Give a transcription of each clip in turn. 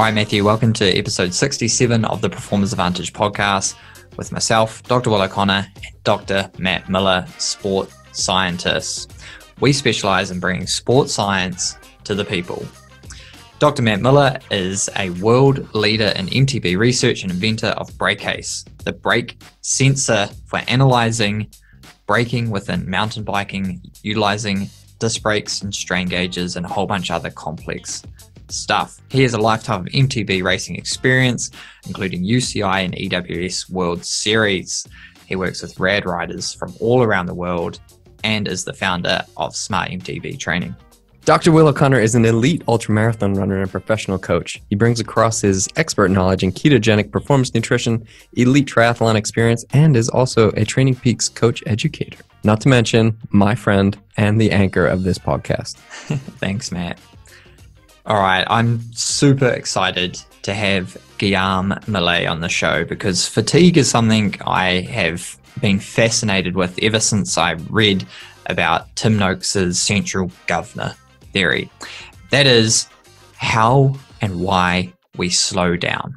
All right, Matthew, welcome to episode 67 of the Performance Advantage podcast with myself, Dr. Will O'Connor, and Dr. Matt Miller, sport scientist. We specialize in bringing sports science to the people. Dr. Matt Miller is a world leader in MTB research and inventor of BrakeCase, the brake sensor for analyzing braking within mountain biking, utilizing disc brakes and strain gauges and a whole bunch of other complex stuff. He has a lifetime of MTB racing experience, including UCI and EWS World Series. He works with rad riders from all around the world and is the founder of Smart MTB Training. Dr. Will O'Connor is an elite ultramarathon runner and professional coach. He brings across his expert knowledge in ketogenic performance nutrition, elite triathlon experience, and is also a Training Peaks coach educator. Not to mention my friend and the anchor of this podcast. Thanks, Matt. All right, I'm super excited to have Guillaume Millet on the show because fatigue is something I have been fascinated with ever since I read about Tim Noakes' central governor theory. That is how and why we slow down.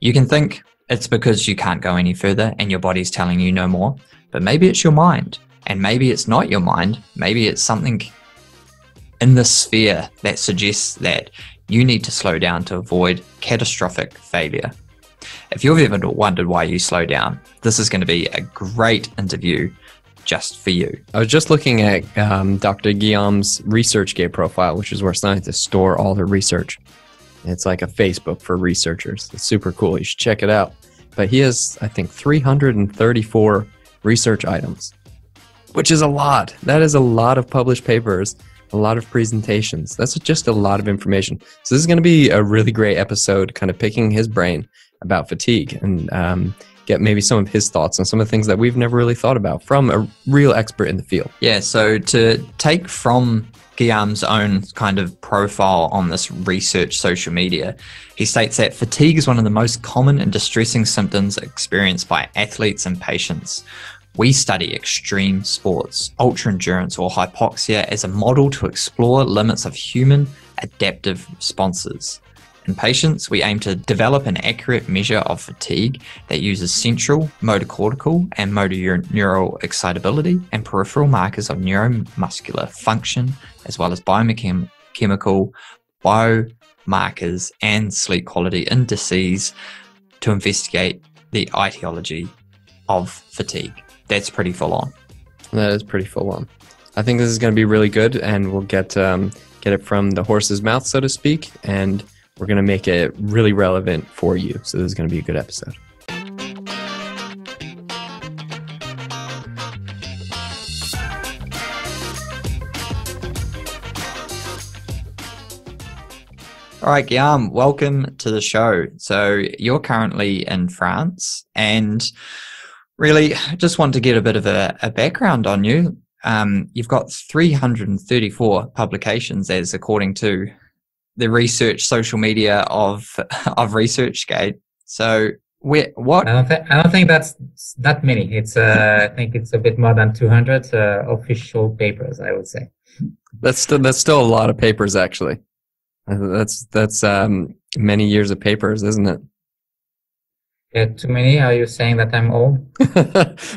You can think it's because you can't go any further and your body's telling you no more, but maybe it's your mind, and maybe it's not your mind, maybe it's something in the sphere that suggests that you need to slow down to avoid catastrophic failure. If you've ever wondered why you slow down, this is going to be a great interview just for you. I was just looking at Dr. Guillaume's ResearchGate profile, which is where scientists store all their research. It's like a Facebook for researchers. It's super cool. You should check it out. But he has, I think, 334 research items, which is a lot. That is a lot of published papers. A lot of presentations. That's just a lot of information. So this is going to be a really great episode, kind of picking his brain about fatigue and get maybe some of his thoughts on some of the things that we've never really thought about from a real expert in the field. Yeah, so to take from Guillaume's own kind of profile on this research social media, he states that fatigue is one of the most common and distressing symptoms experienced by athletes and patients. We study extreme sports, ultra-endurance or hypoxia as a model to explore limits of human adaptive responses. In patients, we aim to develop an accurate measure of fatigue that uses central, motor cortical and motor neural excitability and peripheral markers of neuromuscular function as well as biochemical biomarkers and sleep quality indices to investigate the etiology of fatigue. That's pretty full on. That is pretty full on. I think this is going to be really good, and we'll get it from the horse's mouth, so to speak, and we're going to make it really relevant for you. So this is going to be a good episode. All right, Guillaume, welcome to the show. So you're currently in France, and really, just want to get a bit of a background on you. You've got 334 publications, as according to the research social media of ResearchGate. So, what? I don't think that's that many. It's I think it's a bit more than 200 official papers, I would say. That's still a lot of papers, actually. That's many years of papers, isn't it? Too many? Are you saying that I'm old?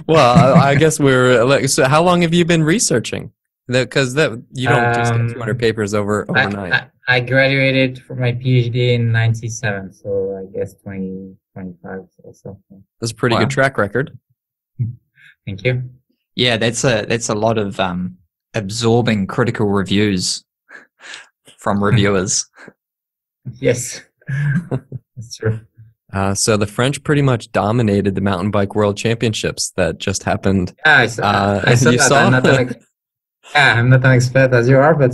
Well, I guess we're... Like, so how long have you been researching? Because that you don't just get 200 papers overnight. I graduated from my PhD in 97, so I guess 25 or something. That's a pretty good track record. Thank you. Yeah, that's a lot of absorbing critical reviews from reviewers. Yes, that's true. So the French pretty much dominated the mountain bike world championships that just happened. Yeah, I saw that. I'm not an expert as you are, but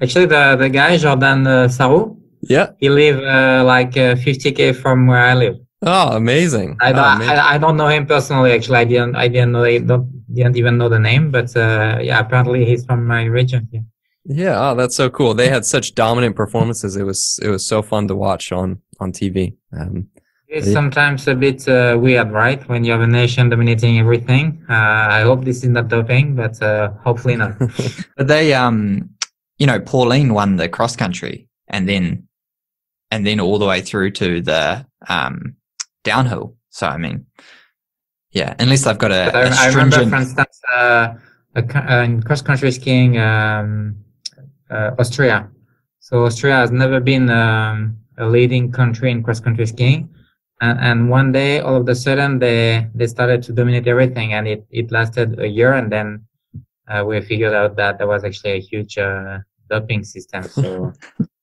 actually the guy, Jordan Sarrou, yeah, he lives like 50K from where I live. Oh, amazing. I don't know him personally, actually. I didn't even know the name, but yeah, apparently he's from my region. Yeah. Yeah, oh, that's so cool. They had such dominant performances. It was so fun to watch on TV. It's sometimes a bit weird, right? When you have a nation dominating everything. I hope this is not doping, but hopefully not. But they, Pauline won the cross country, and then and then all the way through to the downhill. So, I mean, yeah, unless I've got a stringent... I remember, for instance, in cross-country skiing, Austria. So Austria has never been a leading country in cross-country skiing. And one day, all of a sudden, they started to dominate everything, and it lasted a year. And then we figured out that there was actually a huge doping system. So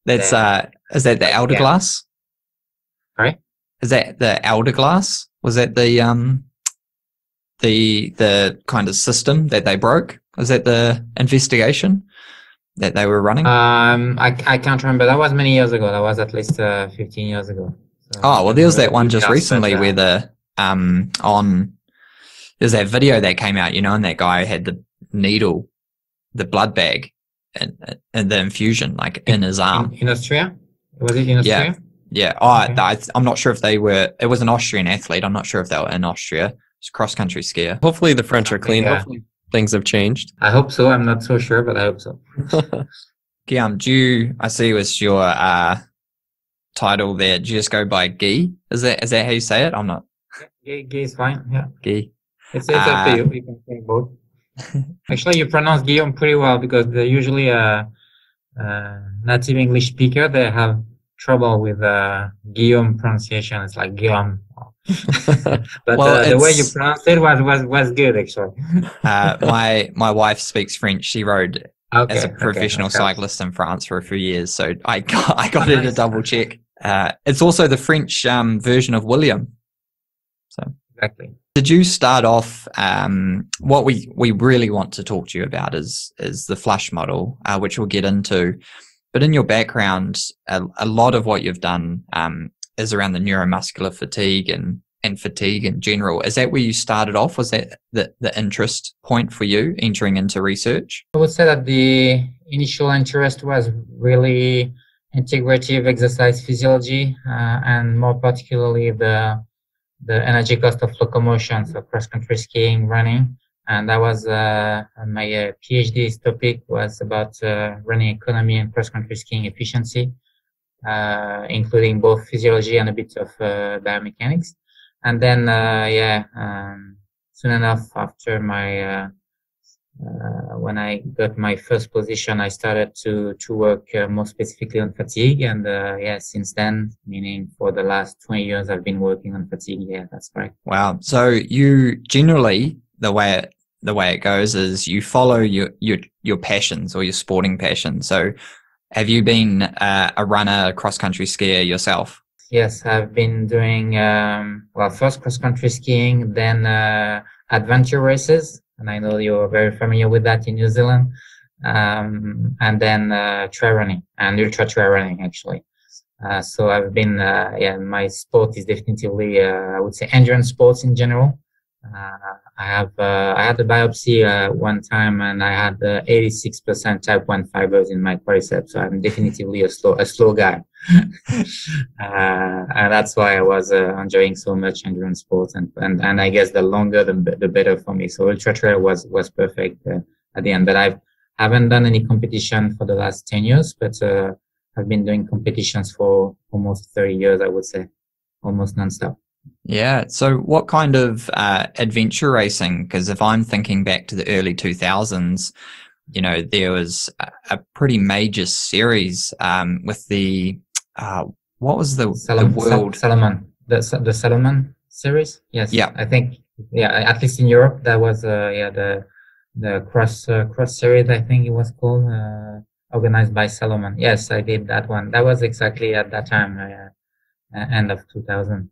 that's is that the Hourglass? Yeah. Sorry? Is that the Hourglass? Was that the kind of system that they broke? Was that the investigation that they were running? I can't remember. That was many years ago. That was at least 15 years ago. Oh, well, there was that one just recently where the there's that video that came out, you know, and that guy had the needle, the blood bag, and the infusion like in his arm. In Austria, was it in Austria? Yeah. Oh, okay. I'm not sure if they were. It was an Austrian athlete. I'm not sure if they were in Austria. It's cross country skier. Hopefully, the French are clean. Yeah. Hopefully, things have changed. I hope so. I'm not so sure, but I hope so. Guillaume, I see was your title there. Do you just go by Guy? Is that how you say it? I'm not. Guy is fine. Yeah. Guy. It's up to you. You can say both. Actually, you pronounce Guillaume pretty well because they're usually native English speaker. They have trouble with Guillaume pronunciation. It's like Guillaume. But the way you pronounced it was good actually. My wife speaks French. She rode as a professional cyclist in France for a few years, so I got her to double check. It's also the French version of William. So exactly. Did you start off? What we really want to talk to you about is the FLUSH model, which we'll get into. But in your background, a lot of what you've done is around the neuromuscular fatigue and fatigue in general. Is that where you started off? Was that the interest point for you entering into research? I would say that the initial interest was really integrative exercise physiology and more particularly the energy cost of locomotion, so cross-country skiing, running. And that was my PhD's topic was about running economy and cross-country skiing efficiency, including both physiology and a bit of biomechanics. And then, soon enough after my, when I got my first position, I started to work more specifically on fatigue. And, since then, meaning for the last 20 years, I've been working on fatigue. Yeah, that's correct. Wow. So you generally, the way it goes is you follow your passions or your sporting passion. So have you been a runner, cross-country skier yourself? Yes, I've been doing, first cross-country skiing, then adventure races. And I know you're very familiar with that in New Zealand. And then trail running and ultra trail running, actually. So I've been, my sport is definitely, I would say, endurance sports in general. I had a biopsy one time, and I had 86% type 1 fibers in my quadriceps. So I'm definitely a slow guy, and that's why I was enjoying so much endurance sports. And I guess the longer the better for me. So ultra trail was perfect at the end. But I haven't done any competition for the last 10 years, but I've been doing competitions for almost 30 years. I would say almost nonstop. Yeah. So what kind of adventure racing? Because if I'm thinking back to the early 2000s, you know, there was a pretty major series with the, what was the, world? Salomon. The Salomon series? Yes. Yeah. I think, at least in Europe, that was, the cross series, I think it was called, organized by Salomon. Yes, I did that one. That was exactly at that time, end of 2000.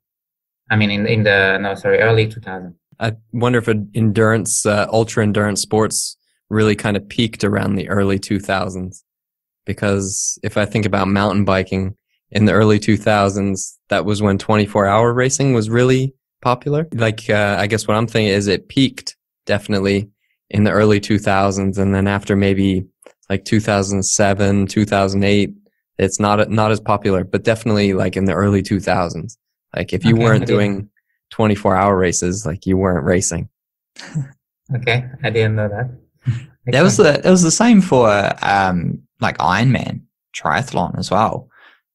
I mean, early 2000. I wonder if endurance, ultra endurance sports really kind of peaked around the early 2000s. Because if I think about mountain biking in the early 2000s, that was when 24-hour racing was really popular. Like, I guess what I'm thinking is it peaked definitely in the early 2000s. And then after maybe like 2007, 2008, it's not as popular, but definitely like in the early 2000s. Like if you weren't doing 24-hour races, like you weren't racing. Okay, I didn't know that. It was the same for like Ironman triathlon as well.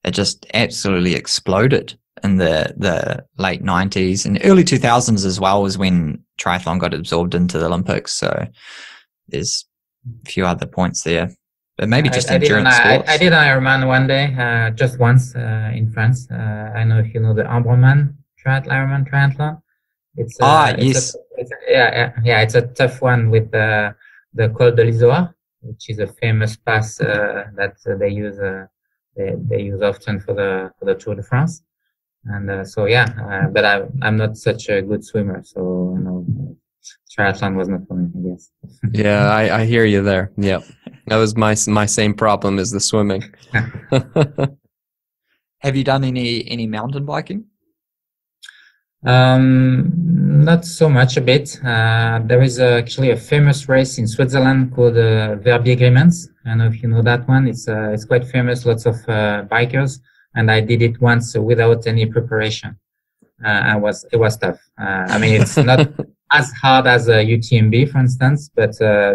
it just absolutely exploded in the late 90s and early 2000s as well, was when triathlon got absorbed into the Olympics. So there's a few other points there, but maybe just endurance sports. I did an Ironman one day, just once, in France. I know if you know the Ambronay Ironman triathlon. It's it's a tough one with the Col de l'Isoire, which is a famous pass that they use often for the Tour de France. And so yeah, but I'm not such a good swimmer, so you know, triathlon was not for me, I guess. Yeah, I hear you there. Yeah, that was my same problem as the swimming. Have you done any mountain biking? Not so much, a bit. There is actually a famous race in Switzerland called Verbier Grimentz. I don't know if you know that one. It's quite famous. Lots of bikers. And I did it once without any preparation. It was tough. I mean, it's not as hard as a UTMB, for instance, but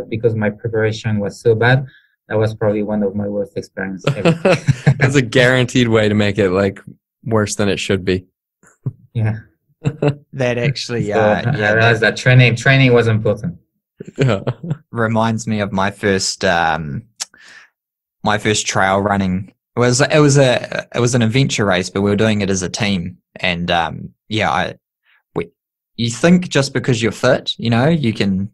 because my preparation was so bad, that was probably one of my worst experiences ever. That's a guaranteed way to make it like worse than it should be. Yeah. That actually, I realized that training was important. Reminds me of my first trail running. It was an adventure race, but we were doing it as a team. And you think just because you're fit, you know, you can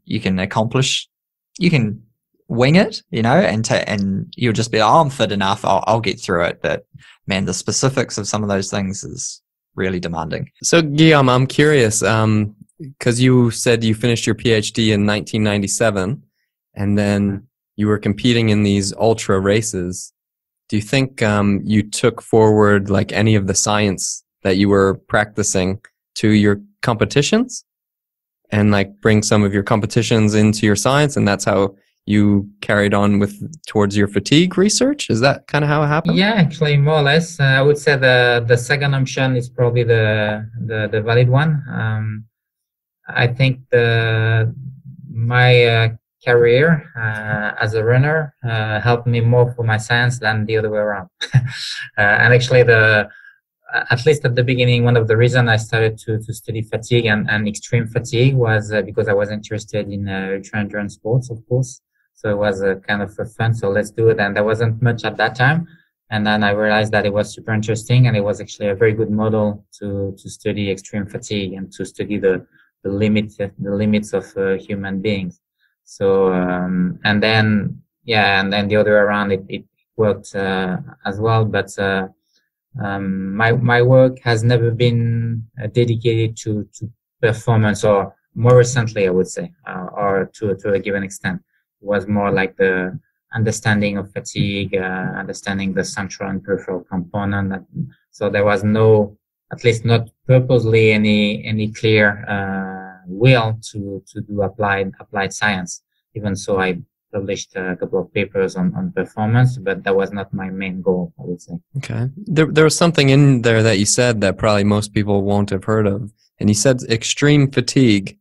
wing it, you know, and you'll just be, oh, I'm fit enough, I'll get through it. But man, the specifics of some of those things is really demanding. So Guillaume, I'm curious, because you said you finished your PhD in 1997, and then you were competing in these ultra races. Do you think you took forward like any of the science that you were practicing to your competitions, and like bring some of your competitions into your science, and that's how you carried on towards your fatigue research? Is that kind of how it happened? Yeah, actually, more or less. I would say the second option is probably the valid one. I think my career as a runner helped me more for my science than the other way around. And actually, at least at the beginning, one of the reasons I started to study fatigue and extreme fatigue was because I was interested in ultra-endurance sports, of course. So it was kind of fun, so let's do it. And there wasn't much at that time. And then I realized that it was super interesting, and it was actually a very good model to study extreme fatigue and to study the limits of human beings. So, and then the other way around, it worked as well. But my work has never been dedicated to performance, or more recently, I would say, or to a given extent. It was more like the understanding of fatigue, understanding the central and peripheral component. So there was no, at least not purposely, any clear will to do applied science. Even so, I published a couple of papers on performance, but that was not my main goal, I would say. Okay. There was something in there that you said that probably most people won't have heard of, and you said extreme fatigue.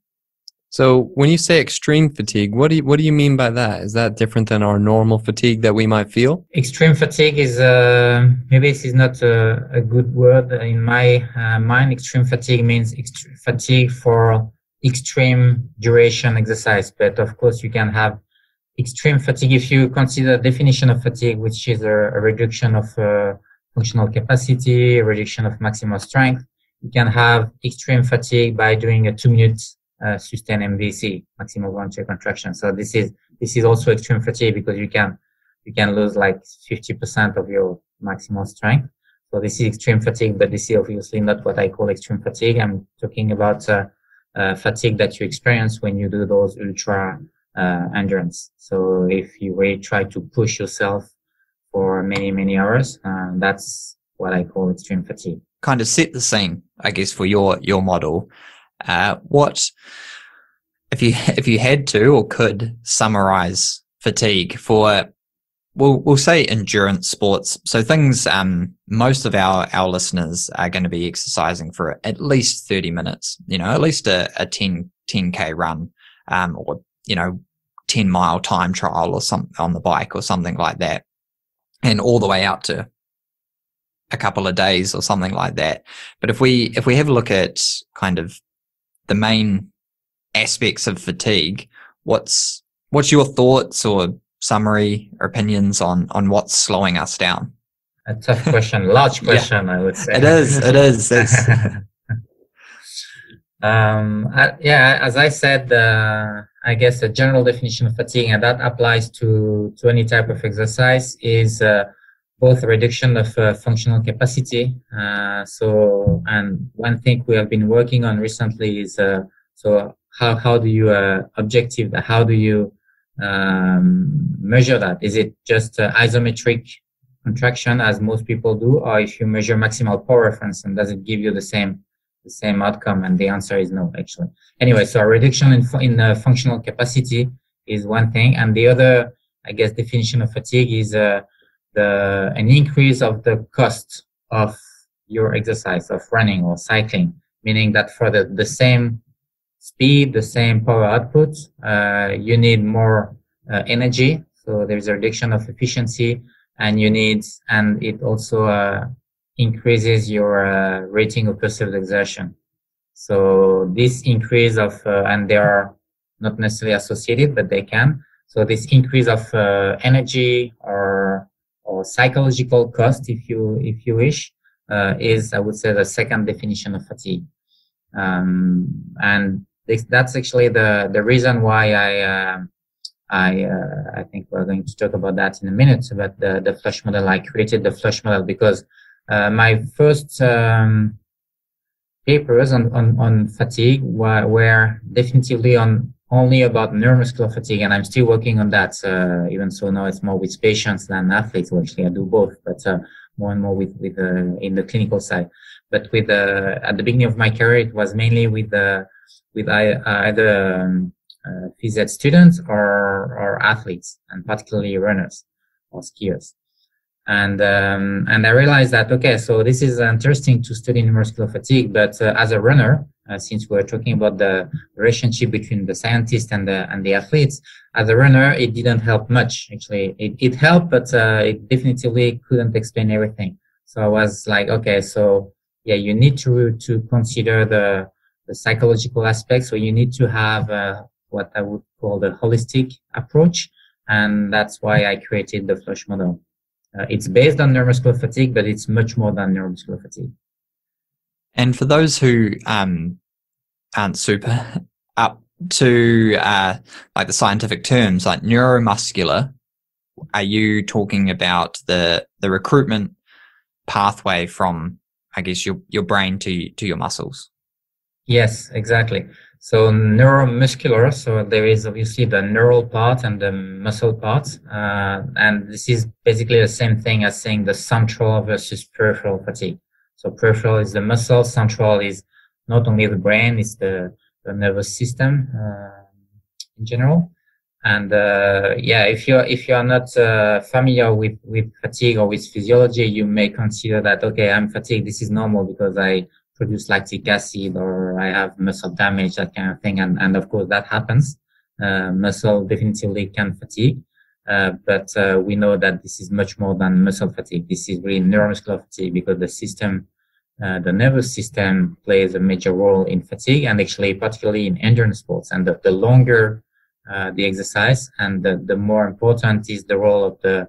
So when you say extreme fatigue, what do you mean by that? Is that different than our normal fatigue that we might feel? Extreme fatigue is, maybe this is not a good word in my mind. Extreme fatigue means fatigue for extreme duration exercise. But of course, you can have extreme fatigue if you consider the definition of fatigue, which is a reduction of functional capacity, a reduction of maximal strength. You can have extreme fatigue by doing a 2-minute sustain MVC, maximal voluntary contraction. So this is also extreme fatigue, because you can lose like 50% of your maximal strength. So this is extreme fatigue, but this is obviously not what I call extreme fatigue. I'm talking about fatigue that you experience when you do those ultra endurance. So if you really try to push yourself for many hours, that's what I call extreme fatigue. Kind of set the scene, I guess, for your model. What if you had to or could summarize fatigue for, we'll say, endurance sports, so things most of our listeners are going to be exercising for at least 30 minutes, you know, at least a 10K run, or, you know, 10-mile time trial or something on the bike or something like that, and all the way out to a couple of days or something like that. But if we have a look at kind of the main aspects of fatigue, what's your thoughts or summary or opinions on what's slowing us down? A tough question, large question, yeah. I would say. It is. As I said, I guess the general definition of fatigue, and that applies to any type of exercise, is both reduction of functional capacity. And one thing we have been working on recently is how do you measure that? Is it just isometric contraction, as most people do, or if you measure maximal power, for instance, does it give you the same outcome? And the answer is no, actually. Anyway, so a reduction in functional capacity is one thing, and the other, I guess, definition of fatigue is an increase of the cost of your exercise, of running or cycling, meaning that for the same speed, the same power output, you need more energy, so there's a reduction of efficiency, and it also increases your rating of perceived exertion. So this increase of, and they are not necessarily associated, but they can. So this increase of energy or psychological cost, if you wish, is, I would say, the second definition of fatigue. And that's actually the reason why I think we're going to talk about that in a minute, about the FLUSH model. I created the FLUSH model because my first papers on fatigue were definitively only about neuromuscular fatigue, and I'm still working on that. Even so, now it's more with patients than athletes. Well, actually, I do both, but more and more with in the clinical side. But with at the beginning of my career, it was mainly with either phys ed students or athletes, and particularly runners or skiers. And I realized that, okay, so this is interesting to study neuromuscular fatigue, but as a runner, since we're talking about the relationship between the scientist and the athletes, as a runner, it didn't help much. Actually, it helped, but it definitively couldn't explain everything. So I was like, okay, so yeah, you need to consider the psychological aspects. So you need to have what I would call the holistic approach, and that's why I created the FLUSH model. It's based on neuromuscular fatigue, but it's much more than neuromuscular fatigue. And for those who aren't super up to like the scientific terms, like neuromuscular, are you talking about the recruitment pathway from, I guess, your brain to your muscles? Yes, exactly. So neuromuscular, so there is obviously the neural part and the muscle part, and this is basically the same thing as saying the central versus peripheral fatigue. So peripheral is the muscle, central is not only the brain, it's the nervous system in general. And yeah, if you're not familiar with fatigue or with physiology, you may consider that, okay, I'm fatigued, this is normal because I produce lactic acid, or I have muscle damage, that kind of thing. And of course that happens. Muscle definitely can fatigue. But we know that this is much more than muscle fatigue. This is really neuromuscular fatigue because the system, the nervous system plays a major role in fatigue, and actually particularly in endurance sports. And the longer the exercise, and the more important is the role of the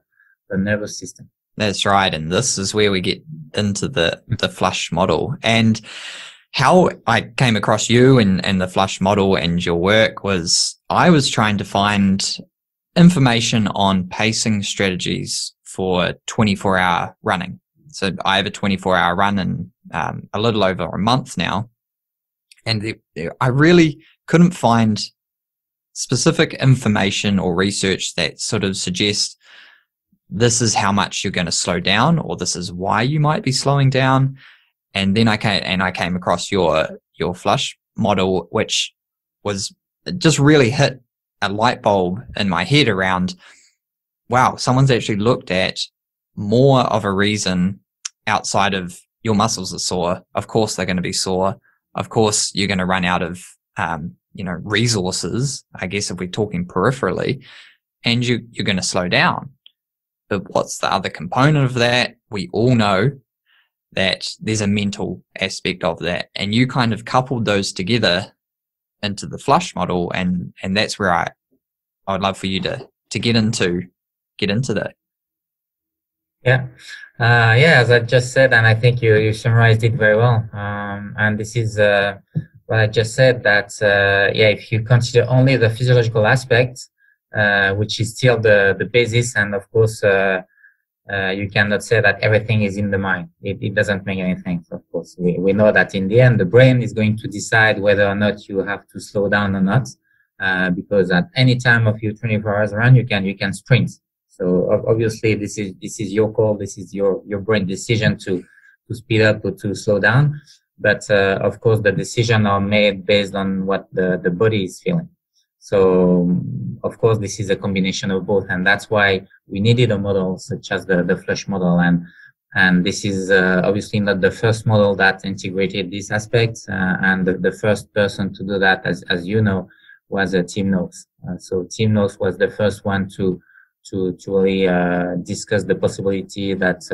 nervous system. That's right, and this is where we get into the FLUSH model. And how I came across you and the FLUSH model and your work was, I was trying to find information on pacing strategies for 24-hour running. So I have a 24-hour run in a little over a month now, and I really couldn't find specific information or research that sort of suggests this is how much you're going to slow down, or this is why you might be slowing down. And then I came across your FLUSH model, which was just really hit a light bulb in my head around, wow, someone's actually looked at more of a reason outside of your muscles are sore. Of course they're going to be sore. Of course you're going to run out of, resources, I guess, if we're talking peripherally, and you're going to slow down. But what's the other component of that? We all know that there's a mental aspect of that. And you kind of coupled those together into the FLUSH model, and that's where I would love for you to get into that. Yeah. Yeah, as I just said, and I think you summarized it very well. And this is what I just said, that if you consider only the physiological aspect, which is still the basis, and of course you cannot say that everything is in the mind. It doesn't make any sense, of course. We know that in the end the brain is going to decide whether or not you have to slow down or not, because at any time of your 24 hours run you can sprint. So obviously this is your call, this is your brain decision to speed up or to slow down. But of course the decision are made based on what the body is feeling. So of course this is a combination of both, and that's why we needed a model such as the FLUSH model, and this is obviously not the first model that integrated these aspects, and the first person to do that, as you know, was Tim Noakes. So Tim Noakes was the first one to really discuss the possibility that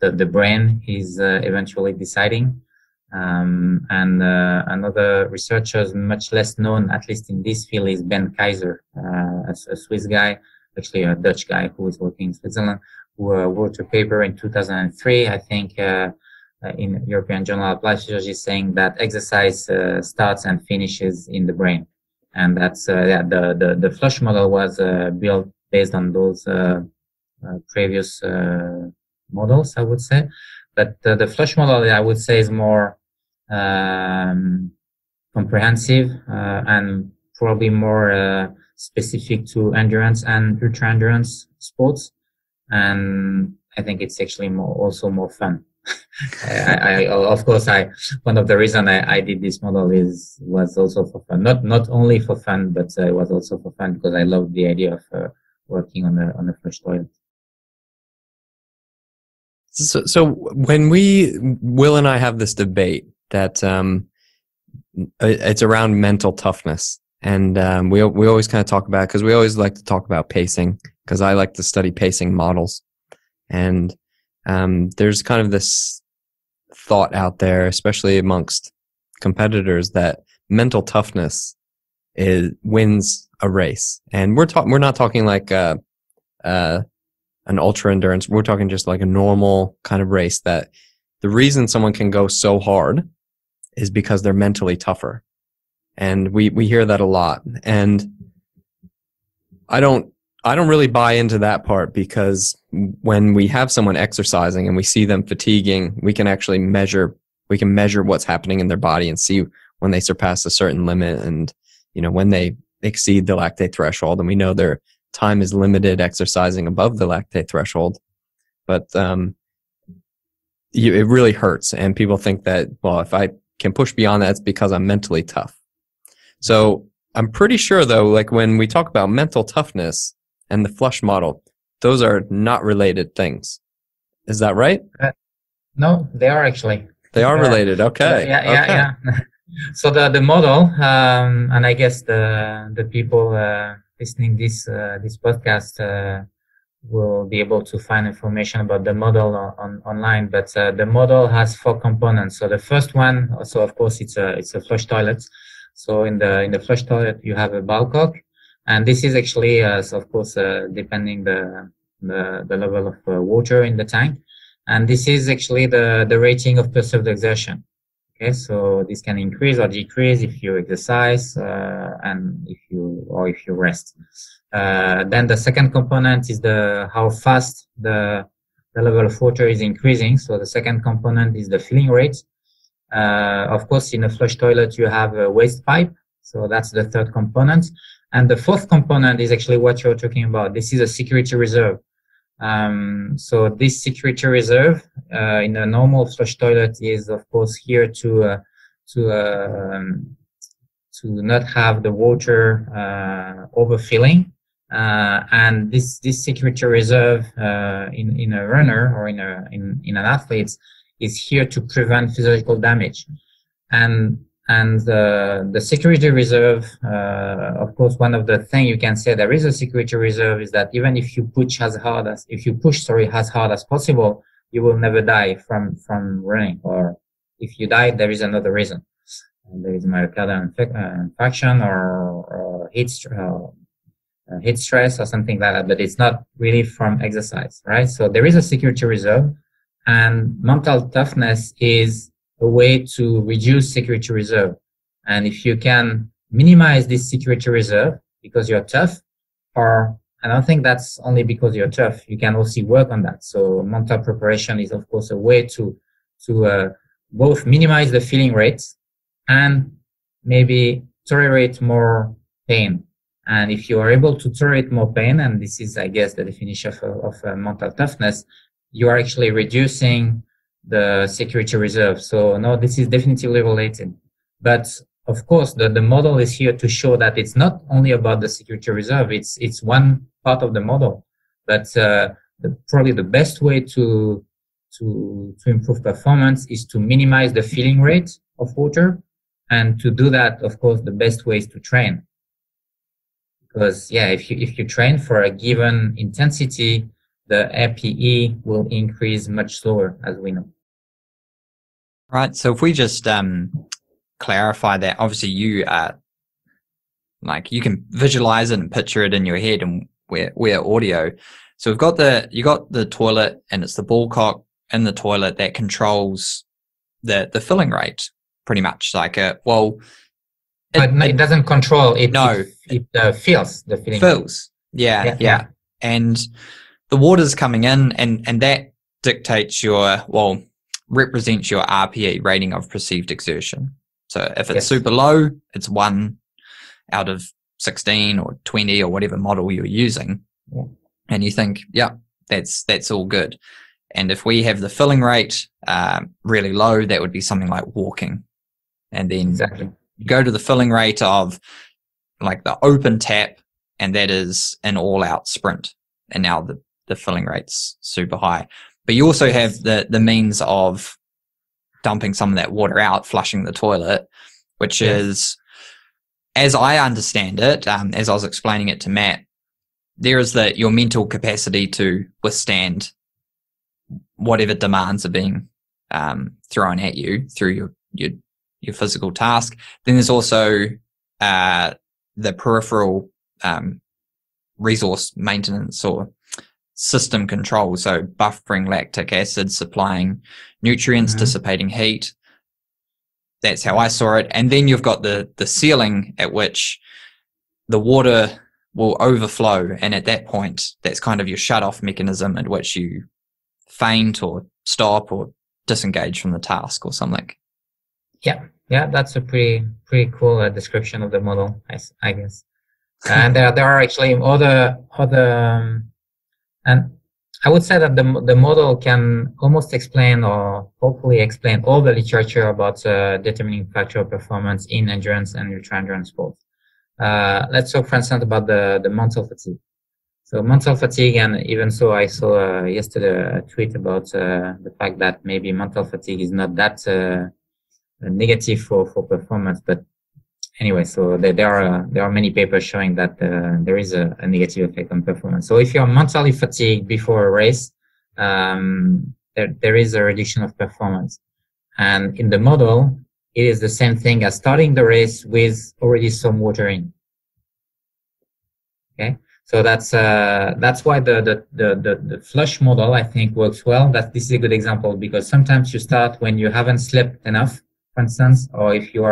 the brain is eventually deciding. And another researcher, much less known, at least in this field, is Ben Kaiser, a Swiss guy, actually a Dutch guy who is working in Switzerland, who wrote a paper in 2003, I think, in European Journal of Applied Physiology, saying that exercise starts and finishes in the brain. And that's the FLUSH model was built based on those previous models, I would say. But the FLUSH model, I would say, is more comprehensive and probably more specific to endurance and ultra endurance sports. And I think it's actually also more fun. Of course, one of the reasons I did this model was also for fun. Not only for fun, but it was also for fun because I loved the idea of working on the FLUSH toilet. So when Will and I have this debate that it's around mental toughness, and we always kind of talk about, because we always like to talk about pacing, because I like to study pacing models, and there's kind of this thought out there, especially amongst competitors, that mental toughness wins a race, and we're not talking like an ultra endurance. We're talking just like a normal kind of race, that the reason someone can go so hard is because they're mentally tougher. And we hear that a lot. And I don't really buy into that part, because when we have someone exercising and we see them fatiguing, we can actually measure what's happening in their body and see when they surpass a certain limit. And, you know, when they exceed the lactate threshold, and we know they're time is limited exercising above the lactate threshold, but it really hurts. And people think that, well, if I can push beyond that, it's because I'm mentally tough. So I'm pretty sure, though, like when we talk about mental toughness and the FLUSH model, those are not related things. Is that right? No, they are actually. They are related. Okay. Yeah. So the model, and I guess the people listening this podcast will be able to find information about the model online. But the model has 4 components. So the first one, so of course it's a FLUSH toilet. So in the FLUSH toilet you have a ballcock, and this is actually so of course depending the level of water in the tank, and this is actually the rating of perceived exertion. Okay, so this can increase or decrease if you exercise and if you rest. Then the second component is how fast the level of water is increasing. So the second component is the filling rate. Of course, in a FLUSH toilet you have a waste pipe, so that's the third component. And the fourth component is actually what you're talking about. This is a security reserve. So this security reserve in a normal FLUSH toilet is, of course, here to not have the water overfilling, and this security reserve in a runner or in an athlete is here to prevent physiological damage, and the security reserve, of course, one of the things you can say there is a security reserve is that even if you push as hard as possible, you will never die from running, or if you die, there is another reason. There is myocardial infarction or heat stress or something like that, but it's not really from exercise, right? So there is a security reserve, and mental toughness is a way to reduce security reserve. And if you can minimize this security reserve because you're tough, or I don't think that's only because you're tough, you can also work on that. So mental preparation is, of course, a way to both minimize the feeling rates and maybe tolerate more pain. And if you are able to tolerate more pain, and this is, I guess, the definition of mental toughness, you are actually reducing the security reserve. So no, this is definitely related. But of course, the model is here to show that it's not only about the security reserve. It's one part of the model, but probably the best way to improve performance is to minimize the filling rate of water. And to do that, of course, the best way is to train. Because yeah, if you train for a given intensity, the RPE will increase much slower, as we know. Right. So if we just clarify that, obviously you like you can visualize it and picture it in your head, and we're audio. So we've got you got the toilet, and it's the ball cock in the toilet that controls the filling rate, pretty much. Like it doesn't control it. No, it feels the feeling. Feels. Yeah. And the water's coming in, and that dictates represents your RPE, rating of perceived exertion. So if it's super low, it's 1 out of 16 or 20 or whatever model you're using. Yeah. And you think, yeah, that's all good. And if we have the filling rate really low, that would be something like walking. And then you go to the filling rate of like the open tap, and that is an all-out sprint. And now the filling rate's super high. But you also have the means of dumping some of that water out, flushing the toilet, which is, as I understand it, as I was explaining it to Matt, there is your mental capacity to withstand whatever demands are being thrown at you through your physical task. Then there's also the peripheral resource maintenance or system control, so buffering lactic acid, supplying nutrients, dissipating heat. That's how I saw it. And then you've got the ceiling at which the water will overflow, and at that point that's kind of your shut-off mechanism at which you faint or stop or disengage from the task or something. Yeah, that's a pretty cool description of the model, I guess. And there are actually other and I would say that the model can almost explain, or hopefully explain, all the literature about determining factor of performance in endurance and ultra-endurance sports. Let's talk, for instance, about the mental fatigue. So mental fatigue, and even so, I saw yesterday a tweet about the fact that maybe mental fatigue is not that negative for performance. But anyway, so there are many papers showing that there is a negative effect on performance. So if you're mentally fatigued before a race, there is a reduction of performance. And in the model, it is the same thing as starting the race with already some water in. Okay, so that's why the FLUSH model, I think, works well. This is a good example, because sometimes you start when you haven't slept enough, for instance, or if you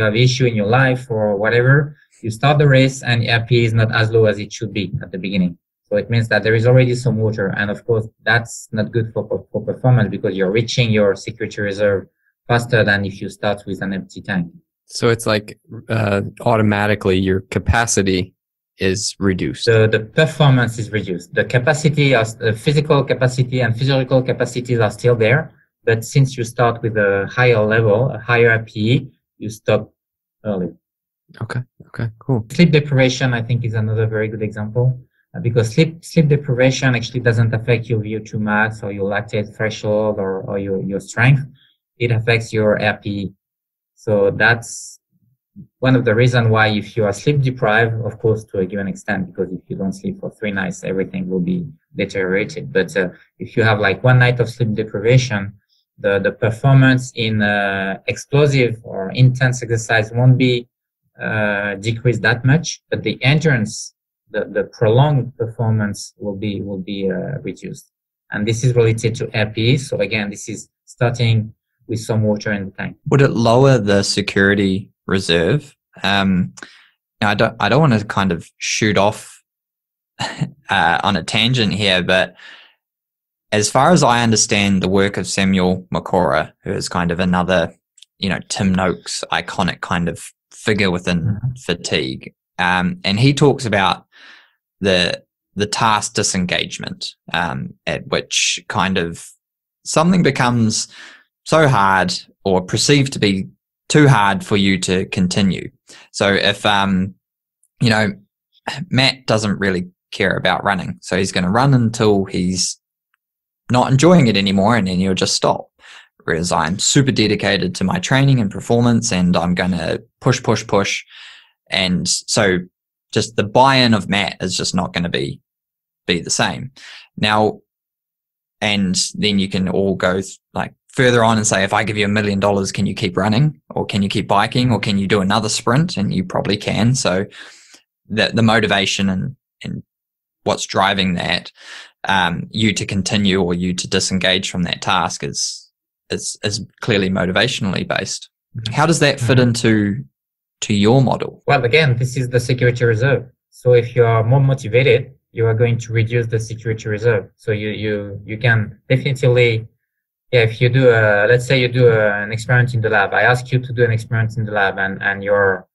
have issue in your life or whatever, you start the race and RPE is not as low as it should be at the beginning. So it means that there is already some water. And of course, that's not good for performance, because you're reaching your security reserve faster than if you start with an empty tank. So it's like automatically your capacity is reduced. So the performance is reduced. The capacity, the physical capacity and physiological capacities are still there. But since you start with a higher level, a higher RPE, you stop early. Okay, cool. Sleep deprivation, I think, is another very good example, because sleep deprivation actually doesn't affect your VO2 max or your lactate threshold or your strength. It affects your RPE. So that's one of the reasons why, if you are sleep deprived, of course, to a given extent, because if you don't sleep for 3 nights, everything will be deteriorated. But if you have like 1 night of sleep deprivation, the performance in explosive or intense exercise won't be decreased that much, but the endurance, the prolonged performance will be reduced. And this is related to RPE. So again, this is starting with some water in the tank. Would it lower the security reserve? I don't want to kind of shoot off on a tangent here, but as far as I understand the work of Samuel Macorra, who is kind of another, you know, Tim Noakes iconic kind of figure within fatigue, and he talks about the task disengagement, at which kind of something becomes so hard or perceived to be too hard for you to continue. So if, you know, Matt doesn't really care about running, so he's going to run until he's not enjoying it anymore, and then you'll just stop. Whereas I'm super dedicated to my training and performance, and I'm going to push, push, push. And so just the buy-in of Matt is just not going to be the same. Now, and then you can all go like further on and say, if I give you $1 million, can you keep running, or can you keep biking, or can you do another sprint? And you probably can. So the motivation and what's driving that, you to continue or you to disengage from that task is clearly motivationally based. How does that fit into your model? Well, again, this is the security reserve. So if you are more motivated, you are going to reduce the security reserve. So you can definitely, yeah, if you do let's say you do an experiment in the lab. I ask you to do an experiment in the lab, and you're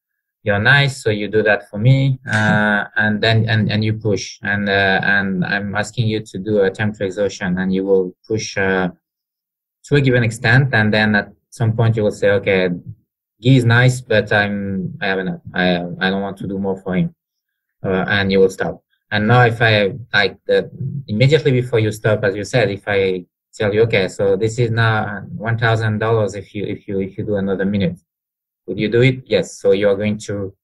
nice, so you do that for me, and then you push, and I'm asking you to do a time to exhaustion, and you will push to a given extent, and then at some point you will say, okay, Guy is nice, but I have enough. I don't want to do more for him, and you will stop. And now, if I like that immediately before you stop, as you said, if I tell you, okay, so this is now $1,000 if you do another minute. Would you do it? Yes. So you are going to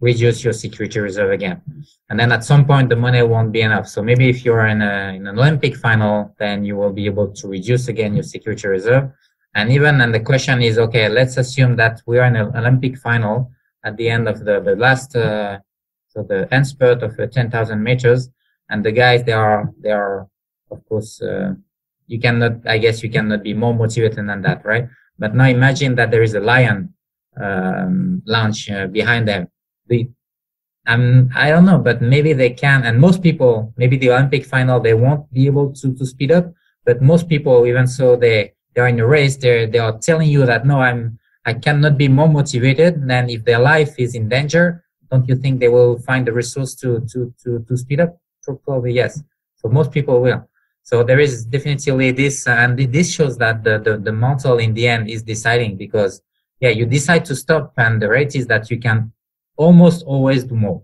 reduce your security reserve again, and then at some point the money won't be enough. So maybe if you're in an Olympic final, then you will be able to reduce again your security reserve. And the question is, okay, let's assume that we are in an Olympic final at the end of the last so the end spurt of 10,000 meters, and the guys they are of course you cannot be more motivated than that, right? But now imagine that there is a lion launch behind them. I don't know, but maybe they can. And most people, maybe the Olympic final, they won't be able to speed up. But most people, even so, they're in a race. They are telling you that no, I cannot be more motivated than if their life is in danger. Don't you think they will find the resource to speed up? Probably yes. So most people will. So there is definitely this, and this shows that the mental in the end is deciding, because, yeah, you decide to stop, and the rate is that you can almost always do more,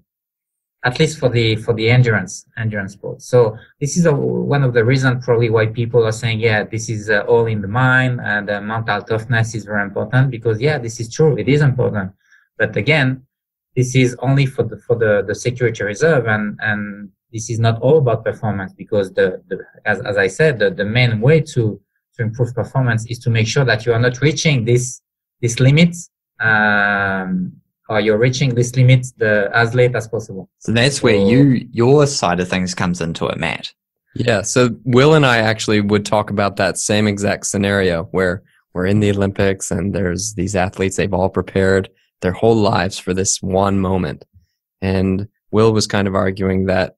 at least for the endurance sport. So this is one of the reasons probably why people are saying, yeah, this is all in the mind, and mental toughness is very important, because, yeah, this is true, it is important. But again, this is only for the security reserve, and this is not all about performance, because as I said, the main way to improve performance is to make sure that you are not reaching this limit, or you're reaching this limit as late as possible. So that's where your side of things comes into it, Matt. Yeah. So Will and I actually would talk about that same exact scenario where we're in the Olympics and there's these athletes, they've all prepared their whole lives for this one moment. And Will was kind of arguing that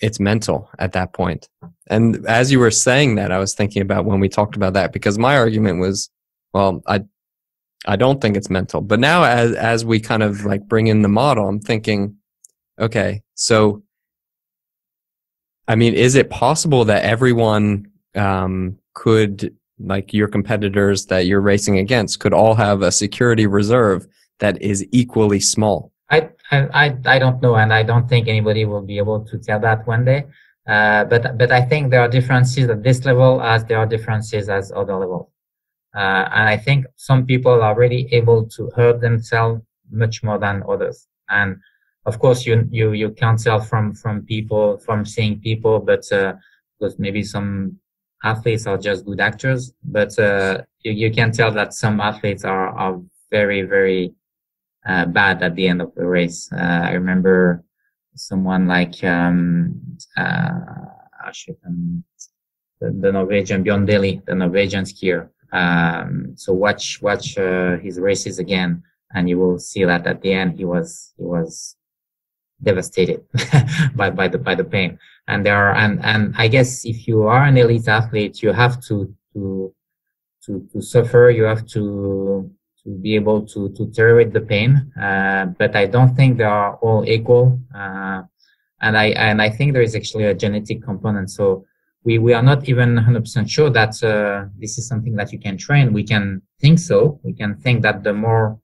it's mental at that point. And as you were saying that, I was thinking about when we talked about that, because my argument was, well, I don't think it's mental. But now as we kind of like bring in the model, I'm thinking, okay, so, I mean, is it possible that everyone could, like your competitors that you're racing against, could all have a security reserve that is equally small? I don't know, and I don't think anybody will be able to tell that one day. But I think there are differences at this level as there are differences as other levels. And I think some people are really able to hurt themselves much more than others. And of course, you can't tell from seeing people, but because maybe some athletes are just good actors, but you can tell that some athletes are very, very bad at the end of the race. I remember someone like the Norwegian Bjørn Dæhlie, the Norwegian skier. So watch his races again, and you will see that at the end he was devastated by the pain. And there are and I guess if you are an elite athlete, you have to suffer. You have to be able to tolerate the pain. But I don't think they are all equal. And I think there is actually a genetic component. So we are not even 100% sure that this is something that you can train. We can think so. We can think that the more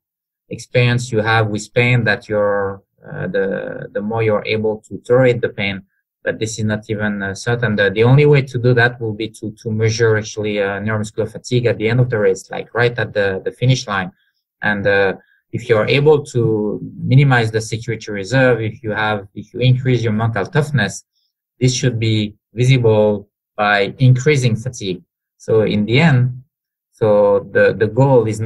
experience you have with pain, that you're the more you're able to tolerate the pain. But this is not even certain. The only way to do that will be to measure actually neuromuscular fatigue at the end of the race, like right at the finish line. And if you're able to minimize the security reserve, if you increase your mental toughness, this should be visible by increasing fatigue. So in the end, the goal is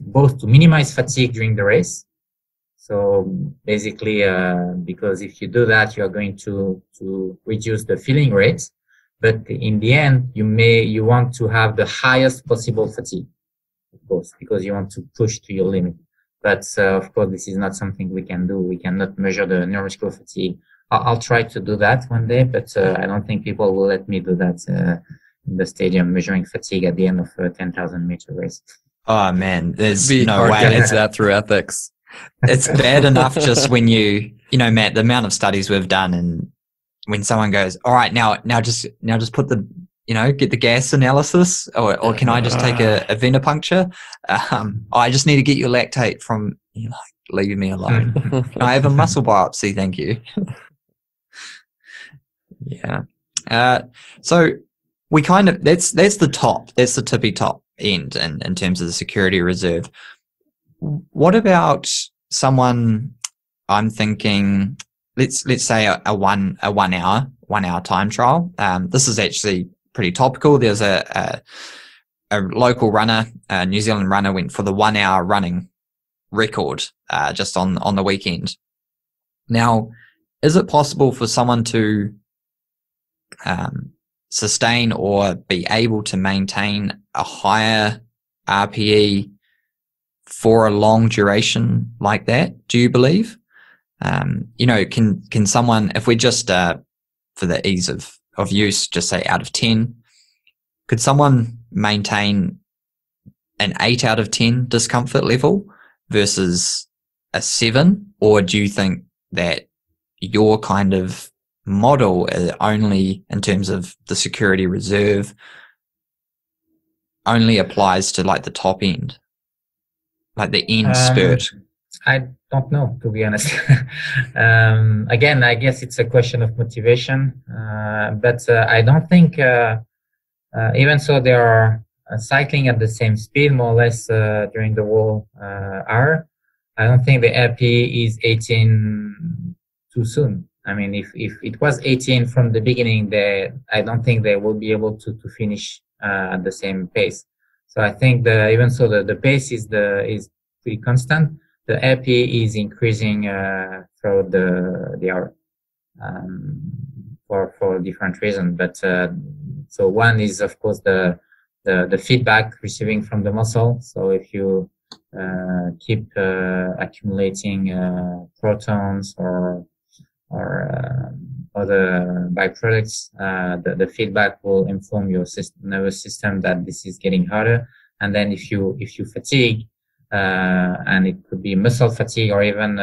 both to minimize fatigue during the race. So basically, because if you do that, you are going to reduce the filling rate. But in the end, you want to have the highest possible fatigue, of course, because you want to push to your limit. But of course, this is not something we can do. We cannot measure the neuromuscular fatigue. I'll try to do that one day, but I don't think people will let me do that in the stadium, measuring fatigue at the end of a 10,000-meter race. Oh man, there's no way it's that through ethics. It's bad enough just when you know, Matt, the amount of studies we've done, and when someone goes, all right, now just put the, get the gas analysis, or can I just take a venipuncture? I just need to get your lactate from, leaving me alone. Can I have a muscle biopsy? Thank you. Yeah. So we kind of, that's the top, that's the tippy top end in terms of the security reserve. What about someone? I'm thinking, let's say a one hour time trial. This is actually pretty topical. There's a local runner, a New Zealand runner, went for the 1 hour running record just on the weekend. Now, is it possible for someone to sustain or be able to maintain a higher RPE for a long duration like that, do you believe? Can someone, if we just, for the ease of use, just say out of 10, could someone maintain an 8 out of 10 discomfort level versus a 7? Or do you think that your kind of model is only, in terms of the security reserve, only applies to like the top end? Like the end spurt? I don't know, to be honest. Again, I guess it's a question of motivation. But I don't think, even so, they are cycling at the same speed, more or less, during the whole hour. I don't think the RPE is 18 too soon. I mean, if it was 18 from the beginning, I don't think they will be able to finish at the same pace. So I think even so the pace is pretty constant. The RPE is increasing throughout the hour for different reasons. But so one is of course the feedback receiving from the muscle. So if you keep accumulating protons or other byproducts, the feedback will inform your nervous system that this is getting harder. And then if you fatigue, and it could be muscle fatigue or even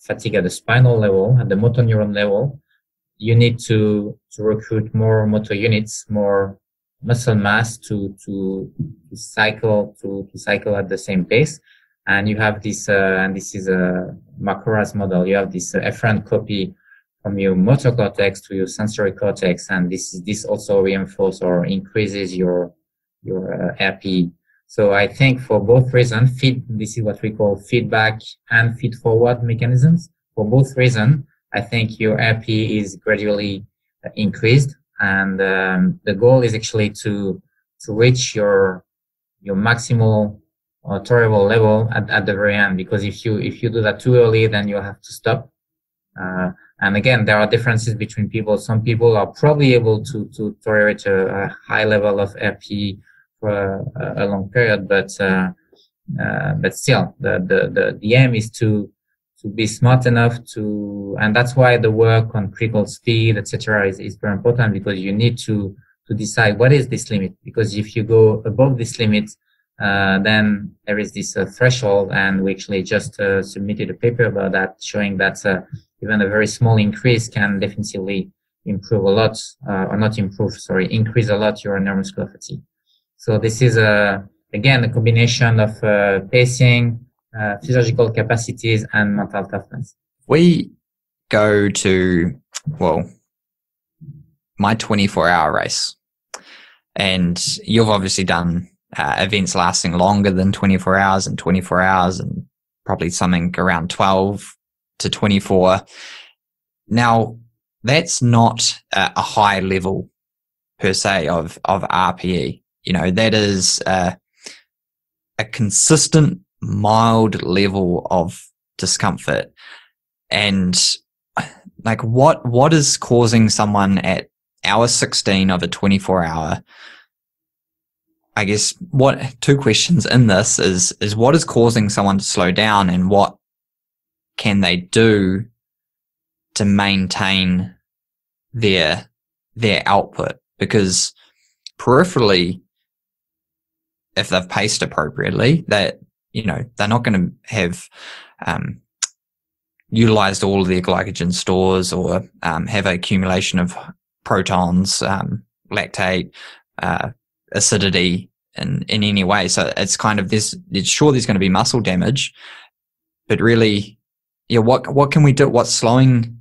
fatigue at the spinal level, at the motor neuron level, you need to recruit more motor units, more muscle mass to cycle at the same pace. And you have this, and this is Macorra's model. You have this efferent copy from your motor cortex to your sensory cortex, and this also reinforces or increases your RPE. So I think for both reasons, this is what we call feedback and feed forward mechanisms. For both reasons, I think your RP is gradually increased, and the goal is actually to reach your maximal or tolerable level at the very end, because if you do that too early, then you'll have to stop. And again, there are differences between people. Some people are probably able to tolerate a high level of RP for a long period, but still, the aim is to be smart enough to, and that's why the work on critical speed, etc., is very important, because you need to decide what is this limit. Because if you go above this limit, then there is this threshold, and we actually just submitted a paper about that, showing that even a very small increase can definitely improve a lot, or not improve, sorry, increase a lot your neuromuscular fatigue. So this is again a combination of pacing, physiological capacities, and mental toughness. We go to, well, my 24-hour race, and you've obviously done events lasting longer than 24 hours and 24 hours and probably something around 12 to 24. Now, that's not a high level per se of RPE. You know, that is a consistent, mild level of discomfort. And like, what is causing someone at hour 16 of a 24-hour, I guess, what two questions in this is what is causing someone to slow down, and what can they do to maintain their output? Because peripherally, if they've paced appropriately, that, you know, they're not going to have utilized all of their glycogen stores, or have an accumulation of protons, lactate, acidity in any way. So it's kind of this, it's sure there's going to be muscle damage, but really, yeah, what can we do? What's slowing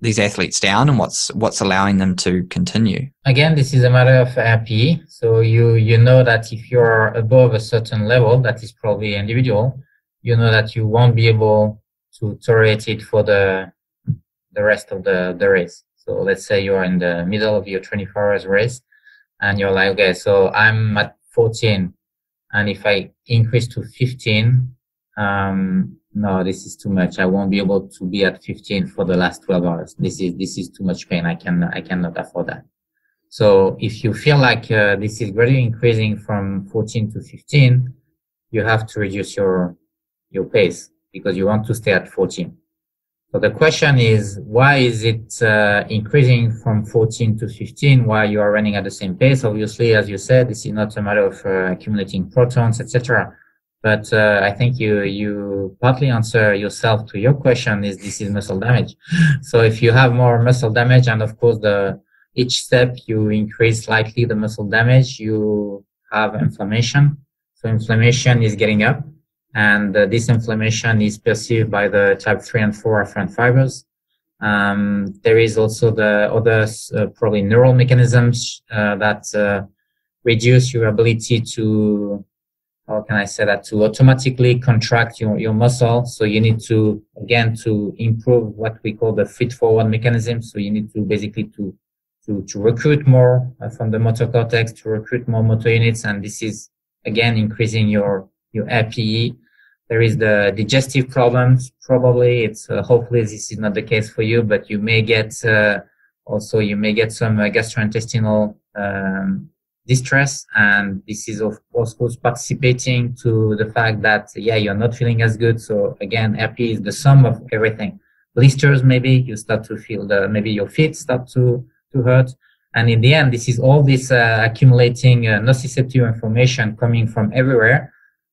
these athletes down, and what's allowing them to continue? Again, this is a matter of RPE. So you know that if you're above a certain level, that is probably individual, you know that you won't be able to tolerate it for the rest of the race. So let's say you're in the middle of your 24 hours race, and you're like, okay, so I'm at 14, and if I increase to 15, no, this is too much. I won't be able to be at 15 for the last 12 hours. This is too much pain. I cannot afford that. So if you feel like this is gradually increasing from 14 to 15, you have to reduce your pace, because you want to stay at 14. So the question is, why is it increasing from 14 to 15 while you are running at the same pace? Obviously, as you said, this is not a matter of accumulating protons, etc. But I think you partly answer yourself to your question, is this is muscle damage. So if you have more muscle damage, and of course each step you increase slightly the muscle damage, you have inflammation. So inflammation is getting up. And this inflammation is perceived by the type 3 and 4 afferent fibers. There is also the other probably neural mechanisms that reduce your ability to, how can I say that, to automatically contract your muscle. So you need to, again, to improve what we call the feed-forward mechanism. So you need to basically to recruit more from the motor cortex, to recruit more motor units. And this is, again, increasing your RPE. There is the digestive problems. Probably it's hopefully this is not the case for you, but you may get also some gastrointestinal distress, and this is of course participating to the fact that you're not feeling as good. So again, RPE is the sum of everything. Blisters, maybe you start to feel maybe your feet start to hurt. And in the end, this is all this accumulating nociceptive information coming from everywhere.